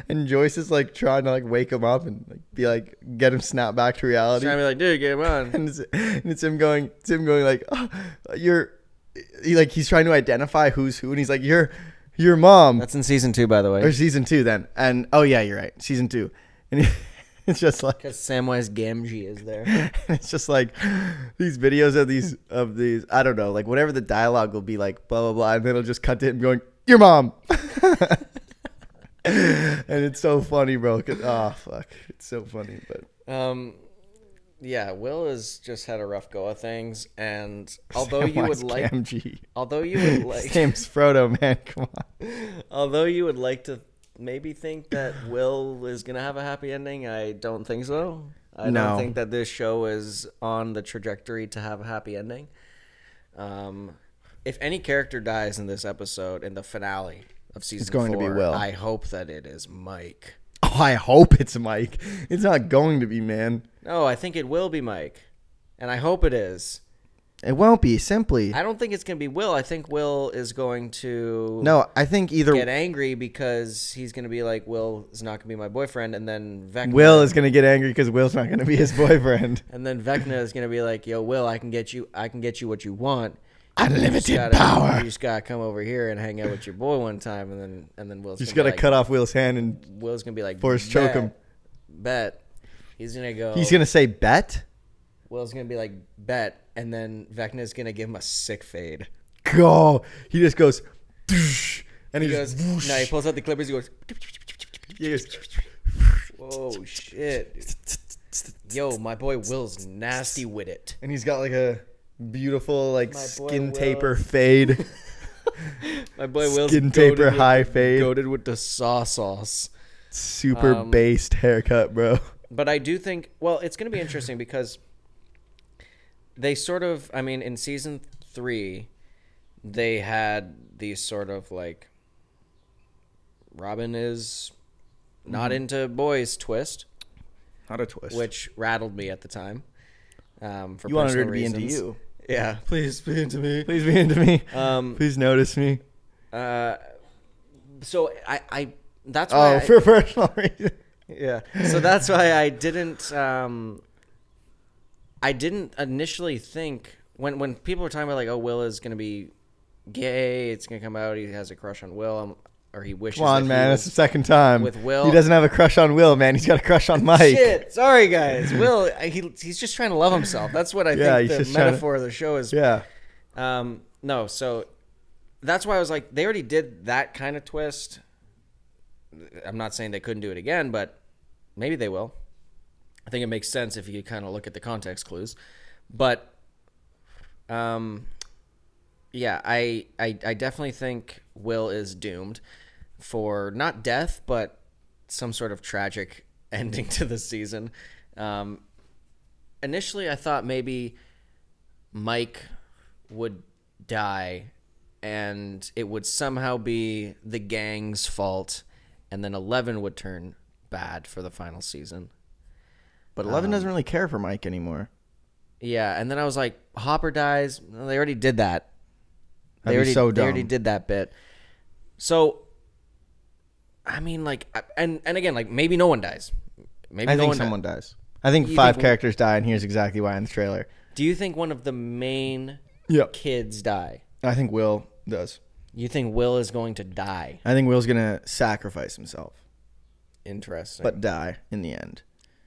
and Joyce is like trying to like wake him up and like be like get him snapped back to reality. Trying to be like, dude, get him on. And it's, and it's him going, it's him going like, oh, you're, he like he's trying to identify who's who, and he's like, you're, your mom. That's in season two, by the way. Or season two then, and oh yeah, you're right, season two, and. He, It's just like because Samwise Gamgee is there. It's just like these videos of these of these. I don't know, like whatever the dialogue will be like, blah blah blah, and then it'll just cut to him going, "Your mom," and it's so funny, bro. Oh fuck, it's so funny. But um, yeah, Will has just had a rough go of things, and although Samwise you would like, Gamgee. although you would like, his name's Frodo, man. Come on. Although you would like to. Maybe think that Will is going to have a happy ending. I don't think so. I no. don't think that this show is on the trajectory to have a happy ending. Um, if any character dies in this episode, in the finale of season it's going four, to be Will. I hope that it is Mike. Oh, I hope it's Mike. It's not going to be, man. No, I think it will be Mike. And I hope it is. It won't be, simply. I don't think it's going to be Will. I think Will is going to no, I think either get angry because he's going to be like, Will is not going to be my boyfriend. And then Vecna. Will is going to get angry because Will's not going to be his boyfriend. And then Vecna is going to be like, yo, Will, I can get you I can get you what you want. Unlimited gotta, power. You just got to come over here and hang out with your boy one time. And then and then Will's going to be You just got to cut off Will's hand and Will's gonna be like, force choke him. Bet. He's going to go. He's going to say bet? Will's going to be like, bet. And then Vecna's going to give him a sick fade. Go. He just goes. And he, he goes. Whoosh. No, he pulls out the clippers. He goes. He goes oh, shit. Yo, my boy Will's nasty with it. And he's got like a beautiful like skin taper fade. My boy Will's skin taper high fade. Goated with the saw sauce. Super um, based haircut, bro. But I do think, well, it's going to be interesting because they sort of, I mean, in season three, they had these sort of like Robin is not mm-hmm. into boys twist. Not a twist. Which rattled me at the time. Um, for you wanted her to reasons. Be into you. Yeah. Please be into me. Please be into me. Um, Please notice me. Uh, so I, I, that's why. Oh, I, for personal reasons. Yeah. So that's why I didn't um, I didn't initially think when when people were talking about like, oh, Will is gonna be gay, it's gonna come out, he has a crush on Will or he wishes. Come on, man, that's the second time. With Will. He doesn't have a crush on Will, man. He's got a crush on Mike. Shit. Sorry guys. Will he he's just trying to love himself. That's what I yeah, think the metaphor to... of the show is. Yeah. Um no, so that's why I was like, they already did that kind of twist. I'm not saying they couldn't do it again, but maybe they will. I think it makes sense if you kind of look at the context clues. But, um, yeah, I, I I definitely think Will is doomed for not death, but some sort of tragic ending to the season. Um, initially, I thought maybe Mike would die and it would somehow be the gang's fault. And then Eleven would turn bad for the final season. But Eleven um, doesn't really care for Mike anymore. Yeah, and then I was like, Hopper dies. Well, they already did that. That'd they already, be so dumb. They already did that bit. So, I mean, like, and, and again, like, maybe no one dies. Maybe I no think one someone di dies. I think you five think characters die, and here's exactly why in the trailer. Do you think one of the main yep. kids die? I think Will does. You think Will is going to die? I think Will's going to sacrifice himself. Interesting. But die in the end.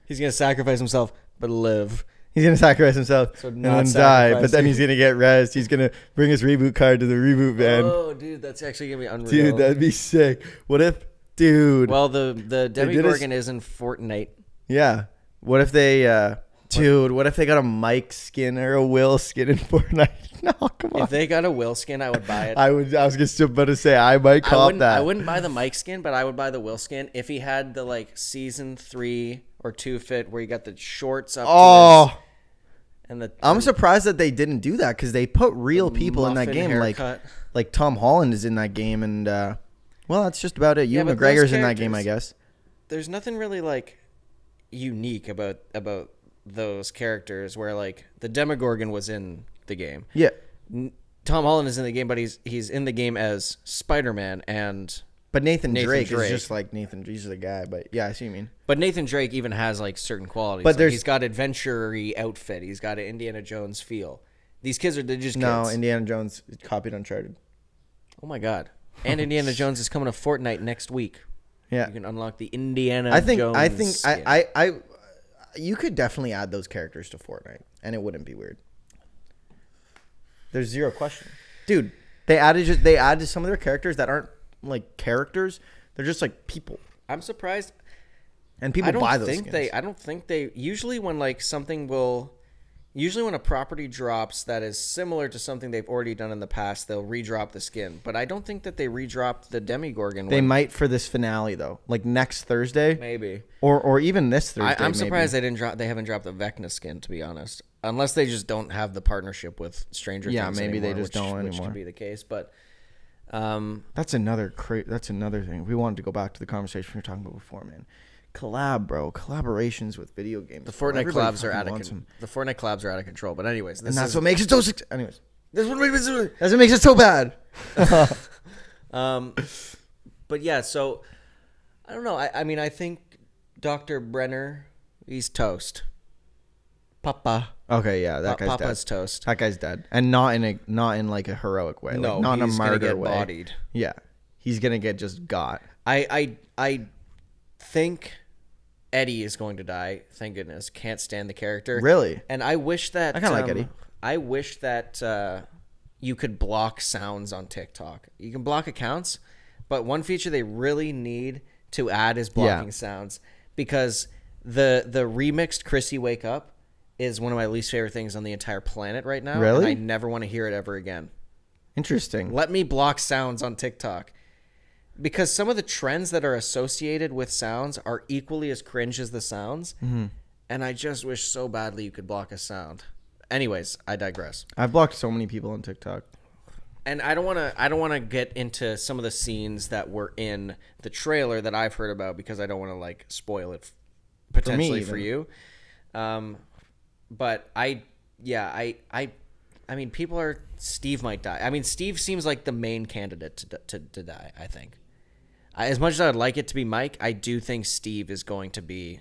He's going to sacrifice himself, but live. He's going to sacrifice himself so and then die, but then he's going to get rest. He's going to bring his reboot card to the reboot van. Oh, dude, that's actually going to be unreal. Dude, that'd be sick. What if, dude. Well, the, the Demogorgon is in Fortnite. Yeah. What if they... Uh, Dude, what if they got a Mike skin or a Will skin in Fortnite? No, come on. If they got a Will skin, I would buy it. I would. I was just about to say I might cop I that. I wouldn't buy the Mike skin, but I would buy the Will skin if he had the like season three or two fit where he got the shorts up. Oh, to and the I'm and surprised that they didn't do that because they put real the people in that game, haircut. like like Tom Holland is in that game, and uh, well, that's just about it. Ewan yeah, McGregor's in that game, I guess. There's nothing really like unique about about. those characters where like the Demogorgon was in the game. Yeah. Tom Holland is in the game, but he's he's in the game as Spider-Man and But Nathan, Nathan Drake, Drake is just like Nathan he's the guy, but yeah, I see what you mean. But Nathan Drake even has like certain qualities. But like, he's got adventure-y outfit. He's got an Indiana Jones feel. These kids are they're just kids. No, Indiana Jones copied Uncharted. Oh my god. And Indiana Jones is coming to Fortnite next week. Yeah. You can unlock the Indiana I think, Jones. I think skin. I I I You could definitely add those characters to Fortnite, and it wouldn't be weird. There's zero question, dude. They added just they added some of their characters that aren't like characters; they're just like people. I'm surprised, and people I don't buy those. Think skins. They, I don't think they usually when like something will Usually when a property drops that is similar to something they've already done in the past, they'll redrop the skin. But I don't think that they redropped the Demogorgon. They one. might for this finale, though. Like next Thursday? Maybe. Or or even this Thursday, I, I'm surprised maybe. they didn't drop, they haven't dropped the Vecna skin, to be honest. Unless they just don't have the partnership with Stranger yeah, Things Yeah, maybe anymore, they just which, don't anymore. Which could be the case, but... Um, that's another cra- That's another thing. We wanted to go back to the conversation we were talking about before, man. Collab, bro. Collaborations with video games. The Fortnite collabs are out of con- the Fortnite collabs are out of control. But anyways, this and that's is- what makes it so. Su- anyways, that's what makes it so. That's what makes it so bad. um, but yeah, so I don't know. I, I mean, I think Doctor Brenner, he's toast. Papa. Okay, yeah, that pa- guy's Papa's dead. toast. That guy's dead, and not in a not in like a heroic way. No, like, not in a murder gonna get way. Bodied. Yeah, he's gonna get just got. I I I think. Eddie is going to die. Thank goodness. Can't stand the character. Really? And I wish that... I kind of um, like Eddie. I wish that uh, you could block sounds on TikTok. You can block accounts, but one feature they really need to add is blocking yeah. sounds, because the the remixed Chrissy Wake Up is one of my least favorite things on the entire planet right now. Really? And I never want to hear it ever again. Interesting. Let me block sounds on TikTok. Because some of the trends that are associated with sounds are equally as cringe as the sounds. Mm-hmm. And I just wish so badly you could block a sound. Anyways, I digress. I've blocked so many people on TikTok. And I don't want to I don't want to get into some of the scenes that were in the trailer that I've heard about, because I don't want to like spoil it potentially for, for you. Um, but I, yeah, I, I, I mean, people are, Steve might die. I mean, Steve seems like the main candidate to, to, to die, I think. As much as I would like it to be Mike, I do think Steve is going to be...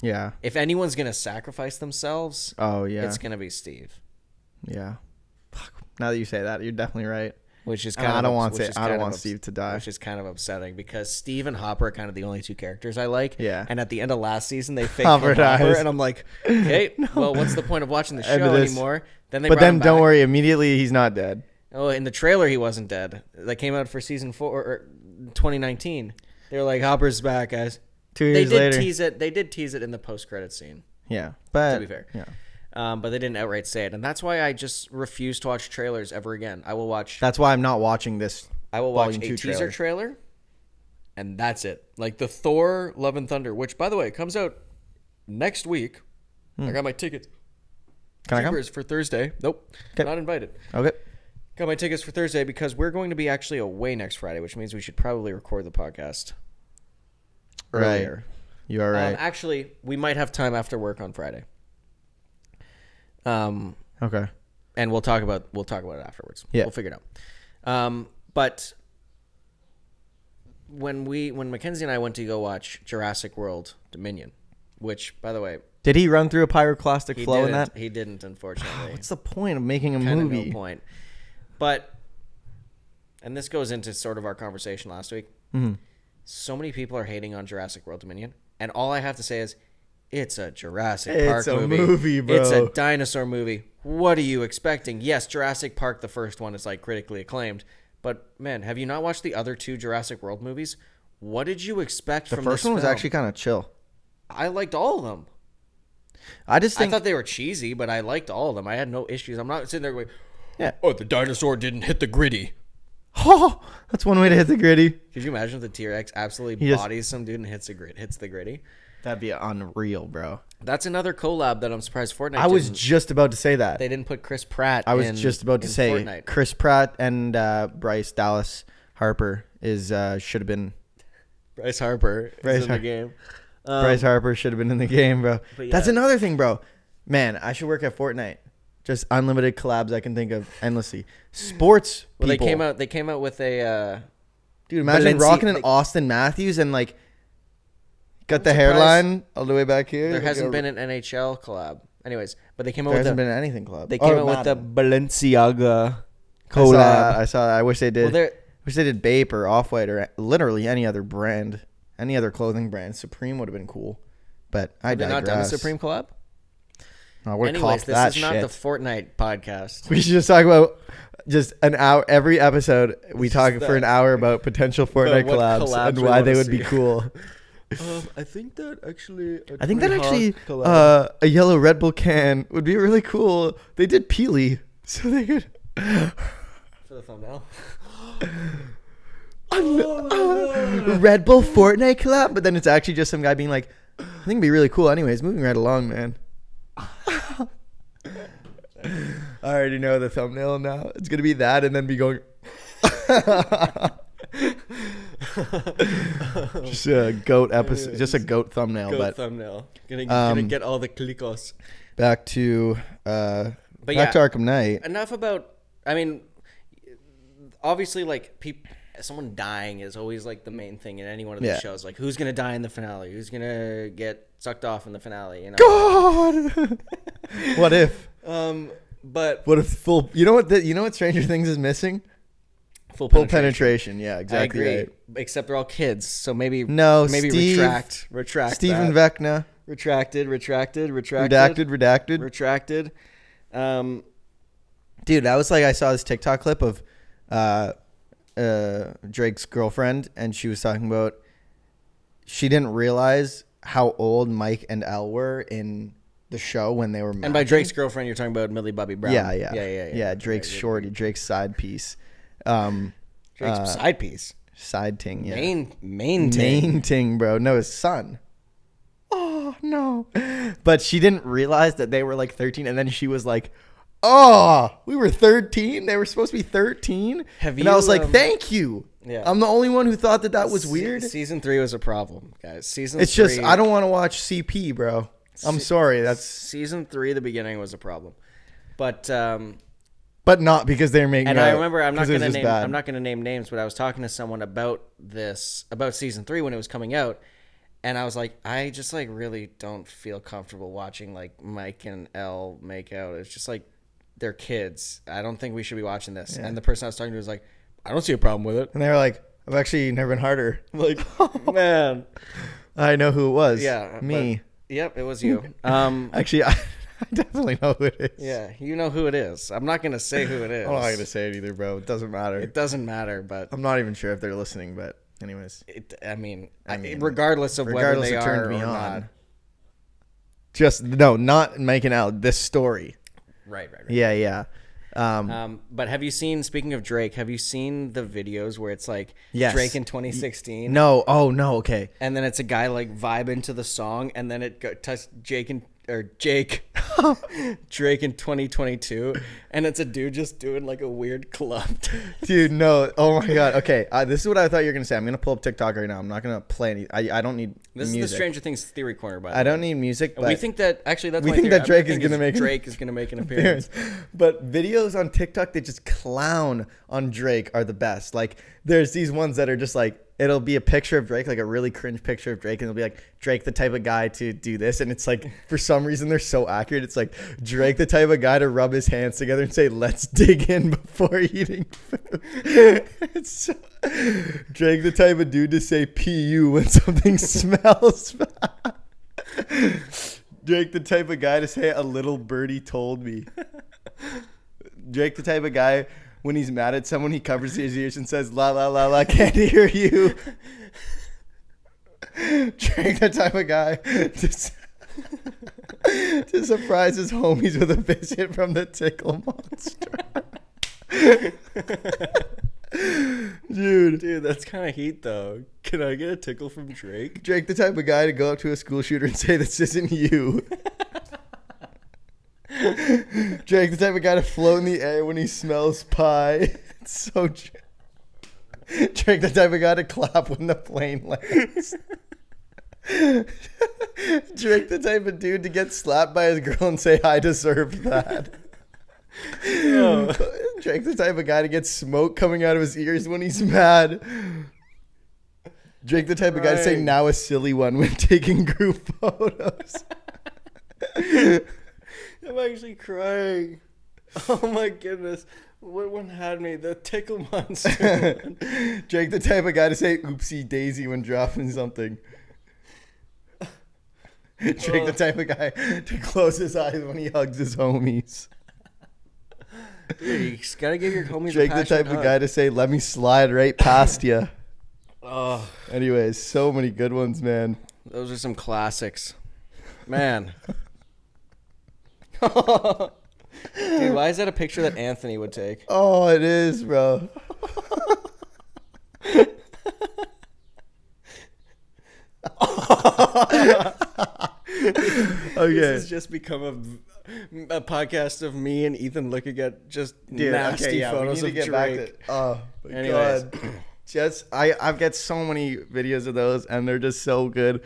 Yeah. If anyone's going to sacrifice themselves, oh yeah, it's going to be Steve. Yeah. Fuck. Now that you say that, you're definitely right. Which is kind I, of I don't want to, I don't want Steve ups- to die. Which is kind of upsetting, because Steve and Hopper are kind of the only two characters I like. Yeah. And at the end of last season, they faked Hopper, Hopper and I'm like, okay, no. well, what's the point of watching the show anymore? Then they but then don't worry, immediately he's not dead. Oh, in the trailer he wasn't dead. That came out for season four, or twenty nineteen. They were like, Hopper's back, guys. Two years later. They did tease it. They did tease it in the post-credit scene. Yeah, but to be fair, yeah. Um, but they didn't outright say it, and that's why I just refuse to watch trailers ever again. I will watch. That's why I'm not watching this. I will watch a teaser trailer. trailer, and that's it. Like the Thor: Love and Thunder, which by the way comes out next week. Hmm. I got my tickets. Can I come? For Thursday. Nope, okay. Not invited. Okay. Got my tickets for Thursday because we're going to be actually away next Friday, which means we should probably record the podcast earlier. Right. You are right. Um, actually, we might have time after work on Friday. Um, okay. And we'll talk about we'll talk about it afterwards. Yeah. We'll figure it out. Um, but when we when Mackenzie and I went to go watch Jurassic World Dominion, which by the way, did he run through a pyroclastic he flow in that? He didn't, unfortunately. What's the point of making a kind movie? Of no point. But and this goes into sort of our conversation last week. Mm-hmm. So many people are hating on Jurassic World Dominion, and all I have to say is, it's a Jurassic it's Park a movie. movie bro. It's a dinosaur movie. What are you expecting? Yes, Jurassic Park, the first one, is like critically acclaimed. But man, have you not watched the other two Jurassic World movies? What did you expect the from this The first one was film? Actually kind of chill. I liked all of them. I just think... I thought they were cheesy, but I liked all of them. I had no issues. I'm not sitting there going, yeah. oh, the dinosaur didn't hit the gritty. Oh, that's one way to hit the gritty. Could you imagine if the T-Rex absolutely he bodies just... some dude and hits, a grit, hits the gritty? That'd be unreal, bro. That's another collab that I'm surprised Fortnite I didn't. was just about to say that. They didn't put Chris Pratt in I was in, just about to say Fortnite. Chris Pratt and uh, Bryce Dallas Harper is uh, should have been... Bryce Harper Bryce is in Har- the game. Um, Bryce Harper should have been in the game, bro. Yeah. That's another thing, bro. Man, I should work at Fortnite. Just unlimited collabs I can think of endlessly. Sports people. Well, they came out, they came out with a... Uh, Dude, imagine Valenci- rocking an they- Austin Matthews and like... Got the hairline all the way back here. There hasn't been an N H L collab. Anyways, but they came out with the... There hasn't been anything collab. They came out with the Balenciaga collab. I saw that. I wish they did. I wish they did Bape or Off-White or literally any other brand. Any other clothing brand. Supreme would have been cool. But I digress. Have they not done a Supreme collab? I would have copped that shit. Anyways, this is not the Fortnite podcast. We should just talk about... Just an hour every episode, we talk for an hour about potential Fortnite collabs and why they would be cool. Um, I think that actually. I think that actually uh, a yellow Red Bull can would be really cool. They did Peely, so they could. For the thumbnail. Oh uh, Red Bull Fortnite collab, but then it's actually just some guy being like, I think it'd be really cool. Anyways, moving right along, man. I already know the thumbnail now. It's gonna be that, and then be going. Just a goat episode. Just a goat thumbnail. Goat but thumbnail. Gonna, um, gonna get all the clicos. Back to, uh, but back yeah, to Arkham Knight. Enough about. I mean, obviously, like people. Someone dying is always like the main thing in any one of these yeah. shows. Like, who's gonna die in the finale? Who's gonna get sucked off in the finale? You know? God. What if? Um, but what if full? You know what? The, you know what? Stranger Things is missing. Full penetration. Full penetration. Yeah, exactly. I agree. Right. Except they're all kids, so maybe no. Maybe Steve, retract, retract. Steven Vecna. Retracted. Retracted. Retracted. Redacted. Redacted. Retracted. Um, dude, I was like, I saw this TikTok clip of, uh. Uh, Drake's girlfriend, and she was talking about she didn't realize how old Mike and Al were in the show when they were matching. And by Drake's girlfriend, you're talking about Millie Bobby Brown. Yeah, yeah, yeah, yeah. yeah. yeah Drake's right, shorty, Drake's side piece. Um, Drake's uh, side piece, side ting, yeah. Main, main, ting. main ting, bro. No, his son. Oh no! But she didn't realize that they were like thirteen, and then she was like. Oh, we were thirteen. They were supposed to be thirteen. Have you, and I was like, um, thank you. Yeah. I'm the only one who thought that that was weird. Season three was a problem, guys. Season it's three. It's just, I don't want to watch C P, bro. I'm se sorry. That's Season three, the beginning was a problem. But um, but not because they're making. And out, I remember, I'm not going to name bad. I'm not going to name names, but I was talking to someone about this, about Season three when it was coming out. And I was like, I just like really don't feel comfortable watching like Mike and Elle make out. It's just like. They're kids. I don't think we should be watching this. Yeah. And the person I was talking to was like, I don't see a problem with it. And they were like, I've actually never been harder. I'm like, oh, man. I know who it was. Yeah. Me. But, yep, it was you. Um, actually, I, I definitely know who it is. Yeah, you know who it is. I'm not going to say who it is. I'm not going to say it either, bro. It doesn't matter. It doesn't matter, but. I'm not even sure if they're listening, but anyways. It, I, mean, I mean, regardless of regardless whether they of are or me on, not. Just, no, not making out this story. Right, right, right. Yeah, yeah. Um, um, but have you seen, speaking of Drake, have you seen the videos where it's like yes. Drake in twenty sixteen? No. Oh, no. Okay. And then it's a guy like vibing to the song and then it go, touched Jake and, or Jake, Drake in twenty twenty-two. And it's a dude just doing like a weird club. Dude, no. Oh my God. Okay. Uh, this is what I thought you were going to say. I'm going to pull up TikTok right now. I'm not going to play any. I, I don't need This music. Is the Stranger Things theory corner, by the way. I don't need music. But we think that actually that's We think theory. that Drake I mean, is going to make Drake is going to make an appearance. But videos on TikTok that just clown on Drake are the best. Like there's these ones that are just like, it'll be a picture of Drake, like a really cringe picture of Drake, and it'll be like, Drake, the type of guy to do this. And it's like, for some reason, they're so accurate. It's like, Drake, the type of guy to rub his hands together and say, let's dig in before eating food. It's so, Drake, the type of dude to say P U when something smells. Drake, the type of guy to say, a little birdie told me. Drake, the type of guy... When he's mad at someone, he covers his ears and says, la, la, la, la, can't hear you. Drake, that type of guy, just to surprise his homies with a visit from the tickle monster. Dude. Dude, that's kind of heat, though. Can I get a tickle from Drake? Drake, the type of guy to go up to a school shooter and say, this isn't you. Drake, the type of guy to float in the air when he smells pie. It's so Drake, Drake the type of guy to clap when the plane lands. Drake, the type of dude to get slapped by his girl and say, I deserve that. Oh. Drake, the type of guy to get smoke coming out of his ears when he's mad. Drake, the type right. of guy to say, now a silly one when taking group photos. I'm actually crying. Oh my goodness. What one had me? The tickle monster. Drake, the type of guy to say oopsie daisy when dropping something. Drake, oh. the type of guy to close his eyes when he hugs his homies. Dude, you just gotta give your homies Drake, a passionate hug. The type of guy to say, let me slide right past you. Oh. Anyways, so many good ones, man. Those are some classics, man. Dude, why is that a picture that Anthony would take? Oh, it is, bro. Okay. This has just become a, a podcast of me and Ethan looking at just Dude, nasty okay, yeah, photos of Drake. Back to, oh, my Anyways. God. Just, I, I've got so many videos of those, and they're just so good.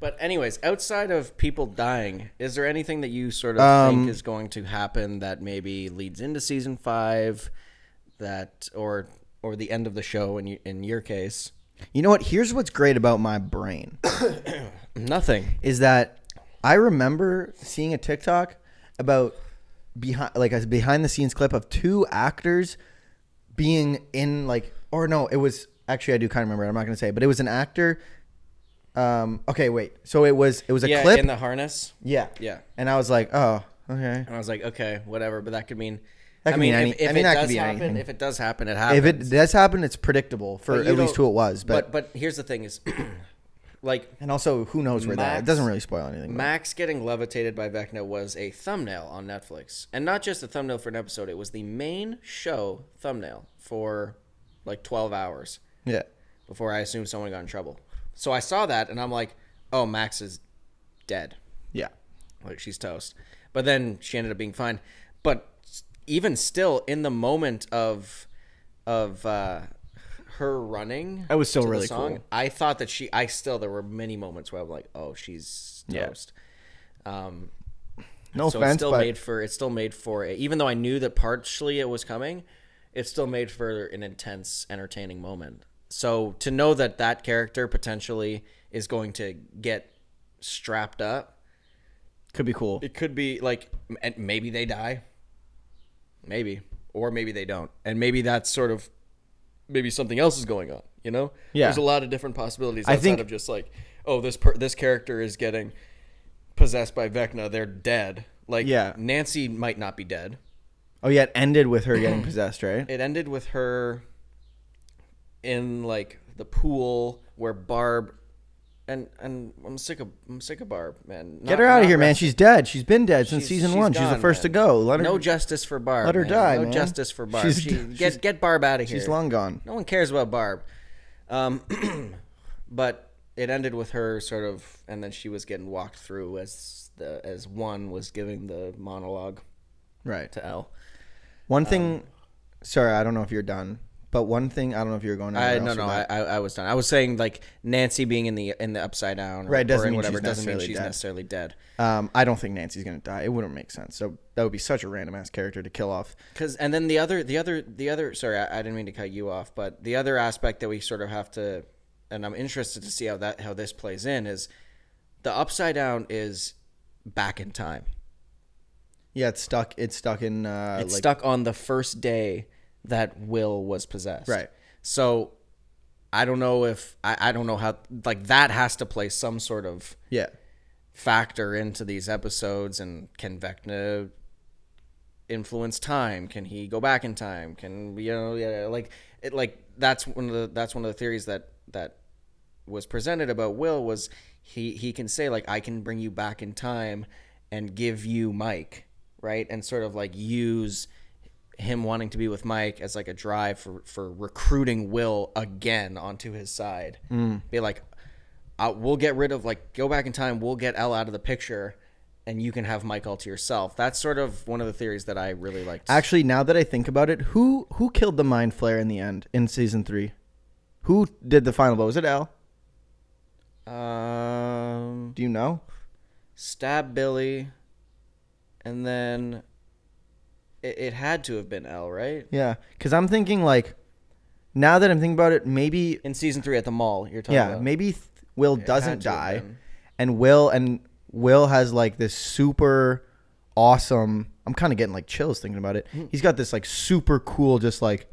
But anyways, outside of people dying, is there anything that you sort of um, think is going to happen that maybe leads into season five, that or or the end of the show in, in your case? You know what? Here's what's great about my brain. Nothing. Is that I remember seeing a TikTok about behind like a behind-the-scenes clip of two actors being in like – or no, it was – actually, I do kind of remember it. I'm not going to say it, but it was an actor – Um, okay, wait. So it was it was a yeah, clip in the harness. Yeah, yeah. And I was like, oh, okay. And I was like, okay, whatever. But that could mean that could I mean, mean if, if I mean, it does happen, anything. if it does happen, it happens. If it does happen, it's predictable for at least who it was. But but, but here's the thing is, like, and also who knows where Max, that? It doesn't really spoil anything. Max getting levitated by Vecna was a thumbnail on Netflix, and not just a thumbnail for an episode. It was the main show thumbnail for like twelve hours. Yeah. Before I assumed someone got in trouble. So I saw that, and I'm like, oh, Max is dead. Yeah. Like, she's toast. But then she ended up being fine. But even still, in the moment of of uh, her running. That was still really song, cool. I thought that she – I still – there were many moments where I'm like, oh, she's toast. Yeah. Um, no so offense, it's still but made for – it's still made for – even though I knew that partially it was coming, it's still made for an intense, entertaining moment. So to know that that character potentially is going to get strapped up could be cool. It could be like, and maybe they die, maybe, or maybe they don't. And maybe that's sort of, maybe something else is going on, you know? Yeah. There's a lot of different possibilities outside I think, of just like, oh, this, per this character is getting possessed by Vecna. They're dead. Like yeah. Nancy might not be dead. Oh yeah. It ended with her getting possessed, right? It ended with her in like the pool where Barb and and I'm sick of I'm sick of Barb, man. Not, get her out of here, man. She's dead. She's been dead since she's, season she's one. Gone, she's the first man. to go. Let her. No justice for Barb. Let her man. die. No man. justice for Barb. She's, she, she's, get get Barb out of here. She's long gone. No one cares about Barb. Um, but it ended with her sort of, and then she was getting walked through as the as one was giving the monologue, right to Elle. One thing, um, sorry, I don't know if you're done. But one thing, I don't know if you were going on. I, no, no, I, I was done. I was saying like Nancy being in the in the upside down, or, right? Doesn't or in mean whatever she's doesn't mean she's dead. necessarily dead. Um, I don't think Nancy's gonna die. It wouldn't make sense. So that would be such a random ass character to kill off. Because and then the other, the other, the other. Sorry, I, I didn't mean to cut you off. But the other aspect that we sort of have to, and I'm interested to see how that how this plays in is, the upside down is back in time. Yeah, it's stuck. It's stuck in. Uh, it's like, stuck on the first day that Will was possessed. Right. So I don't know if I, I don't know how like that has to play some sort of yeah factor into these episodes. And can Vecna influence time? Can he go back in time? Can you know yeah like it like that's one of the that's one of the theories that that was presented about Will was he he can say like I can bring you back in time and give you Mike, right? And sort of like use him wanting to be with Mike as like a drive for, for recruiting Will again onto his side. Mm. Be like, uh, we'll get rid of like, go back in time. We'll get Elle out of the picture and you can have Mike all to yourself. That's sort of one of the theories that I really liked. Actually, now that I think about it, who, who killed the mind flare in the end in season three? Who did the final blow? Was it Elle? Um, do you know? Stab Billy. And then it had to have been Elle, right? Yeah, because I'm thinking like, now that I'm thinking about it, maybe in season three at the mall, you're talking yeah, about. Yeah, maybe Will doesn't die, and Will and Will has like this super awesome. I'm kind of getting like chills thinking about it. He's got this like super cool, just like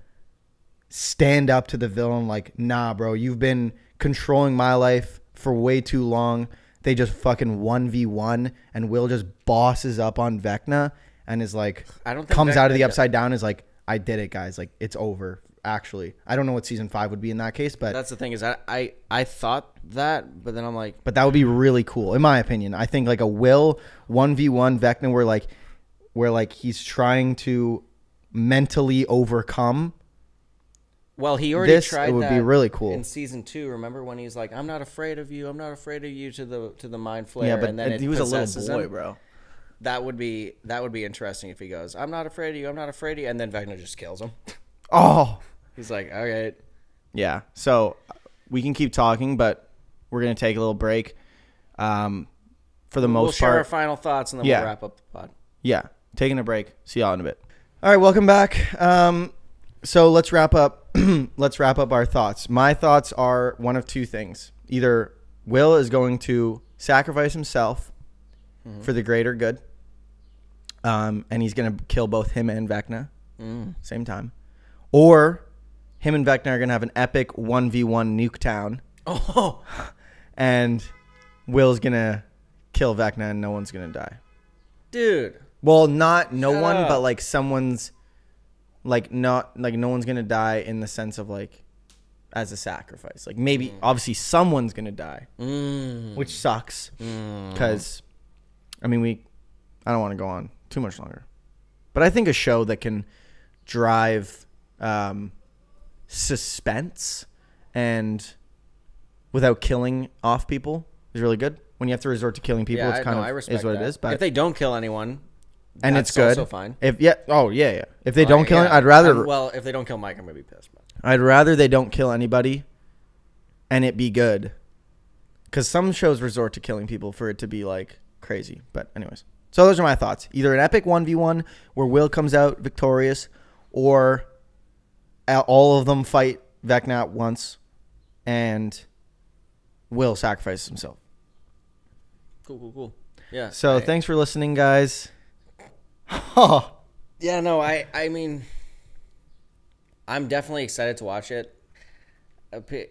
stand up to the villain. Like, nah, bro, you've been controlling my life for way too long. They just fucking one v one, and Will just bosses up on Vecna. And is like, I don't think comes Vecna out of the upside down is like, I did it, guys. Like, it's over. actually. I don't know what season five would be in that case, but that's the thing is I, I, I thought that, but then I'm like, but that would be really cool. In my opinion, I think like a Will one v one Vecna where like, where like he's trying to mentally overcome. Well, he already this, tried it would that be really cool. in season two. Remember when he's like, I'm not afraid of you. I'm not afraid of you to the, to the mind flare. Yeah, but and then it, he was a little boy, him. bro. That would be that would be interesting if he goes, I'm not afraid of you, I'm not afraid of you, and then Vecna just kills him. Oh. He's like, all right. Yeah, so we can keep talking, but we're going to take a little break um, for the we'll most part. We'll share our final thoughts, and then yeah. we'll wrap up the pod. Yeah, taking a break. See y'all in a bit. All right, welcome back. Um, so let's wrap up. Let's wrap up our thoughts. My thoughts are one of two things. Either Will is going to sacrifice himself mm-hmm. for the greater good. Um, and he's going to kill both him and Vecna mm. same time. Or him and Vecna are going to have an epic one v one nuketown. Oh. And Will's going to kill Vecna and no one's going to die. Dude. Well, not no Shut one, up. but like someone's like not like no one's going to die in the sense of like as a sacrifice. Like maybe mm. obviously someone's going to die, mm. which sucks because mm. I mean, we I don't want to go on too much longer, but I think a show that can drive um, suspense and without killing off people is really good. When you have to resort to killing people, yeah, it's I, kind no, of is what that. it is. But if they don't kill anyone, and that's it's good, also fine. If yeah, oh yeah, yeah. If they oh, don't yeah, kill, yeah. I'd rather. Um, well, if they don't kill Mike, I'm gonna be pissed. I'd rather they don't kill anybody, and it be good, because some shows resort to killing people for it to be like crazy. But anyways. So those are my thoughts. Either an epic one v one where Will comes out victorious, or all of them fight Vecna at once and Will sacrifices himself. Cool, cool, cool. Yeah. So right. thanks for listening, guys. Oh. Yeah, no, I, I mean, I'm definitely excited to watch it.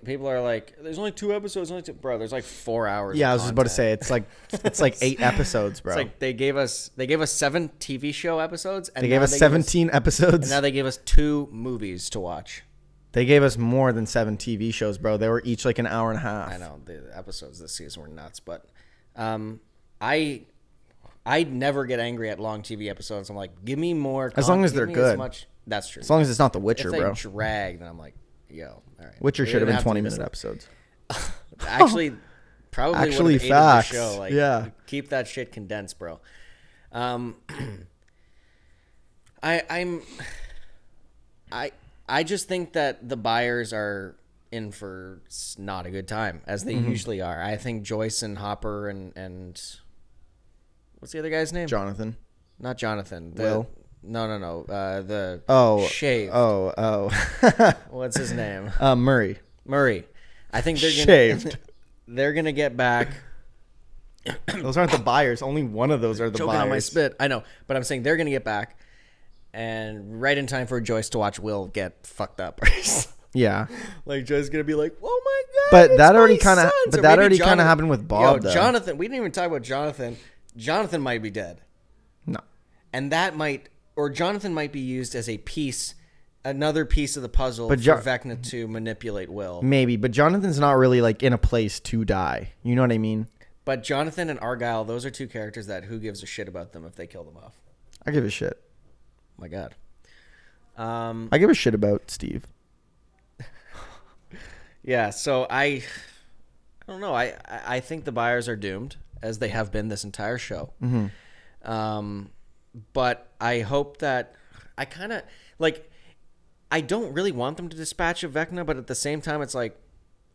People are like, there's only two episodes, only two. Bro, there's like four hours. Yeah, I was just about to say it's like it's like eight episodes, bro. It's like they gave us they gave us seven T V show episodes, and they gave us they seventeen gave us, episodes. And now they gave us two movies to watch. They gave us more than seven T V shows, bro. They were each like an hour and a half. I know the episodes this season were nuts, but um, I I never get angry at long T V episodes. I'm like, give me more. As long as they're good. As much, that's true. As long as it's not The Witcher, bro. If they drag, then I'm like. Yo, all right. Witcher should have been twenty minute episodes. Actually, probably Actually would have facts. Aided the show. Like, yeah. Keep that shit condensed, bro. Um, I, I'm, I, I just think that the buyers are in for not a good time, as they mm-hmm. usually are. I think Joyce and Hopper and, and what's the other guy's name? Jonathan. Not Jonathan. The, Will. No, no, no. Uh, the oh, shaved. Oh, oh. What's his name? Uh, Murray. Murray. I think they're gonna, shaved. They're gonna get back. Those aren't the buyers. Only one of those are the Choking buyers. On my spit. I know, but I'm saying they're gonna get back, and right in time for Joyce to watch Will get fucked up. Yeah. Like Joyce is gonna be like, oh my god. But it's that already kind of. But or that already kind of happened with Bob. Yo, Jonathan. We didn't even talk about Jonathan. Jonathan might be dead. No. And that might. Or Jonathan might be used as a piece, another piece of the puzzle for Vecna to manipulate Will. Maybe, but Jonathan's not really like in a place to die. You know what I mean? But Jonathan and Argyle, those are two characters that who gives a shit about them if they kill them off? I give a shit. Oh my God. Um, I give a shit about Steve. Yeah, so I, I don't know. I, I think the buyers are doomed, as they have been this entire show. Mm-hmm. Um... But I hope that I kind of like I don't really want them to dispatch of Vecna, but at the same time, it's like,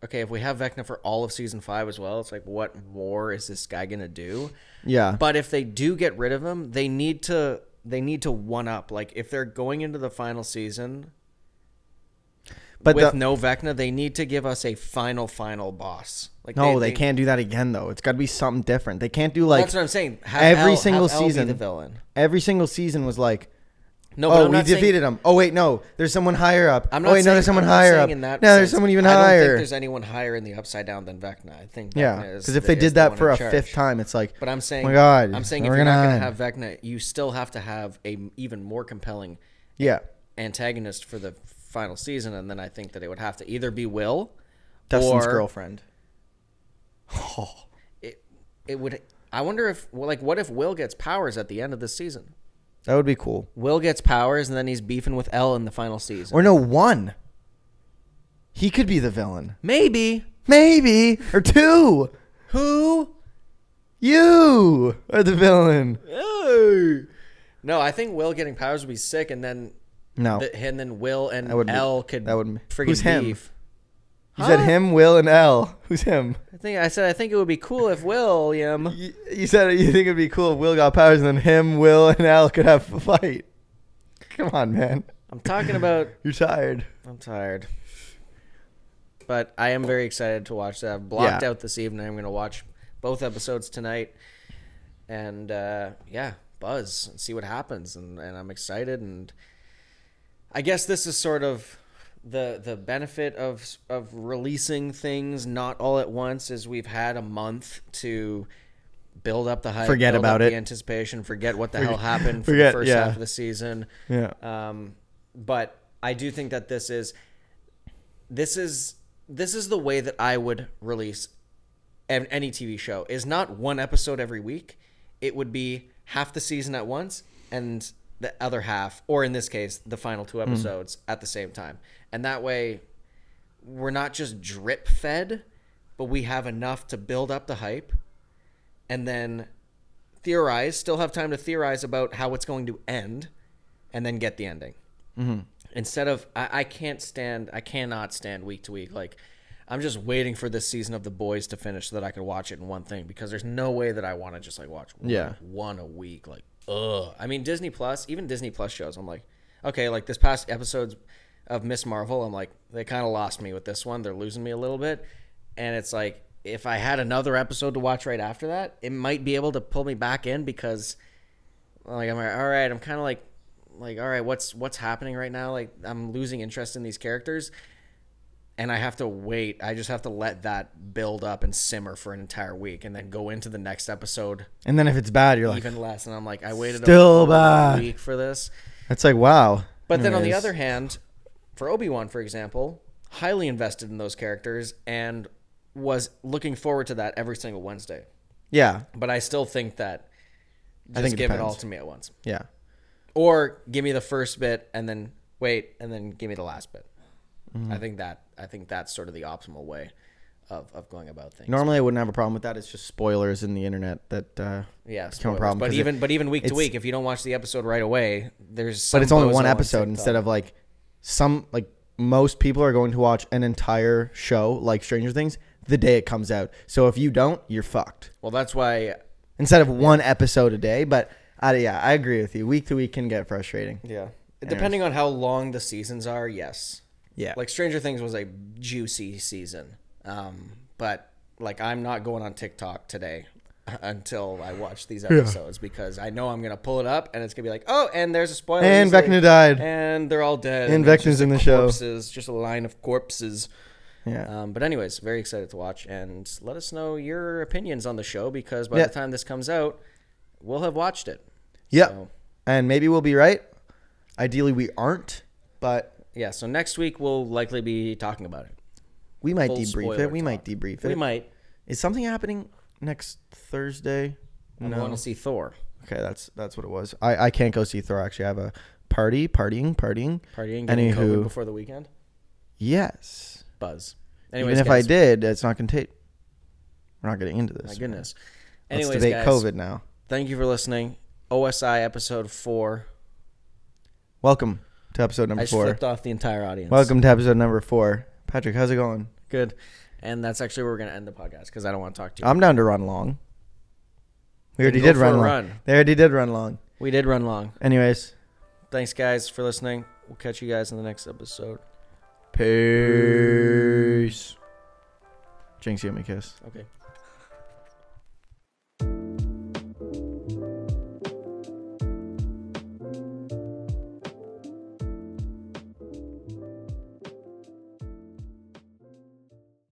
OK, if we have Vecna for all of season five as well, it's like, what more is this guy going to do? Yeah. But if they do get rid of him, they need to they need to one up. Like if they're going into the final season but with the, no Vecna, they need to give us a final, final boss. Like no, they, they, they can't do that again, though. It's got to be something different. They can't do like... That's what I'm saying. Have every L, single have season... Be the villain. Every single season was like, no, oh, we defeated saying, him. Oh, wait, no. There's someone higher up. I'm not oh, wait, saying, no, there's someone I'm higher up. No, there's someone even I higher. I don't think there's anyone higher in the Upside Down than Vecna. I think Vecna yeah, is... Because if they did that the for a charge. fifth time, it's like, but I'm saying, oh my God. I'm saying if you're not going to have Vecna, you still have to have a even more compelling yeah. antagonist for the... final season, and then I think that it would have to either be Will, Dustin's or, girlfriend. Oh, it it would. I wonder if, well, like, what if Will gets powers at the end of this season? That would be cool. Will gets powers, and then he's beefing with Elle in the final season. Or no, one. He could be the villain. Maybe. Maybe. Or two. Who? You are the villain. Oh. No, I think Will getting powers would be sick, and then no, the, and then Will and Elle could that would freaking who's him? Beef. You huh? said him, Will, and Elle. Who's him? I think I said I think it would be cool if William. You, you said you think it would be cool if Will got powers, and then him, Will, and Elle could have a fight. Come on, man. I'm talking about. You're tired. I'm tired. But I am very excited to watch that. I've blocked yeah. out this evening. I'm going to watch both episodes tonight. And, uh, yeah, buzz and see what happens. And, and I'm excited. And I guess this is sort of the the benefit of, of releasing things not all at once, is we've had a month to build up the hype. Forget build about up it. The anticipation. Forget what the forget, hell happened for forget, the first yeah. half of the season. Yeah. Um, but I do think that this is this is... This is the way that I would release any T V show, is not one episode every week. It would be half the season at once and the other half, or in this case, the final two episodes mm. at the same time. And that way we're not just drip fed, but we have enough to build up the hype and then theorize, still have time to theorize about how it's going to end and then get the ending. Mm-hmm. Instead of, I, I can't stand, I cannot stand week to week. Like, I'm just waiting for this season of The Boys to finish so that I can watch it in one thing, because there's no way that I want to just, like, watch one, yeah. one a week. Like, ugh. I mean, Disney Plus, even Disney Plus shows, I'm like, okay, like, this past episodes of Miz Marvel, I'm like, they kind of lost me with this one. They're losing me a little bit. And it's like, if I had another episode to watch right after that, it might be able to pull me back in, because, like, I'm like, all right, I'm kind of like, Like, all right, what's what's happening right now? Like, I'm losing interest in these characters, and I have to wait. I just have to let that build up and simmer for an entire week, and then go into the next episode. And then if it's bad, you're even like even less. And I'm like, I waited still a bad. week for this. That's like, wow. But Anyways. then on the other hand, for Obi-Wan, for example, highly invested in those characters and was looking forward to that every single Wednesday. Yeah. But I still think that just I think it give depends. it all to me at once. Yeah. Or give me the first bit and then wait, and then give me the last bit. Mm-hmm. I think that I think that's sort of the optimal way of, of going about things. Normally, I wouldn't have a problem with that. It's just spoilers in the internet that uh, yeah, become a problem. But even it, but even week to week, if you don't watch the episode right away, there's some but it's only one on episode instead of like some like most people are going to watch an entire show like Stranger Things the day it comes out. So if you don't, you're fucked. Well, that's why instead of yeah. one episode a day, but. Uh, yeah, I agree with you. Week to week can get frustrating. Yeah. Anyways. Depending on how long the seasons are, yes. Yeah. Like, Stranger Things was a juicy season. Um, but, like, I'm not going on TikTok today until I watch these episodes yeah. because I know I'm going to pull it up and it's going to be like, oh, and there's a spoiler. And Vecna like, died. And they're all dead. And, and Vecna's in the corpses, show. Just a line of corpses. Yeah. Um, but anyways, very excited to watch. And let us know your opinions on the show, because by yeah. the time this comes out, we'll have watched it. Yeah, so. And maybe we'll be right. Ideally, we aren't, but... Yeah, so next week, we'll likely be talking about it. We might Full debrief it. We talk. might debrief it. We might. Is something happening next Thursday? No. I want to see Thor. Okay, that's that's what it was. I, I can't go see Thor, actually. I have a party, partying, partying. Partying, getting Anywho, COVID before the weekend? Yes. Buzz. Anyways, Even if guys, I did, it's not contained. We're not getting into this. My goodness. Anyways, Let's debate guys, COVID now. Thank you for listening. O S I episode four. Welcome to episode number I four. I flipped off the entire audience. Welcome to episode number four. Patrick, how's it going? Good. And that's actually where we're going to end the podcast, because I don't want to talk to you. I'm down to run long. We already did run long. Run. They already did run long. We did run long. Anyways. Thanks, guys, for listening. We'll catch you guys in the next episode. Peace. Jinx, you and me kiss. Okay.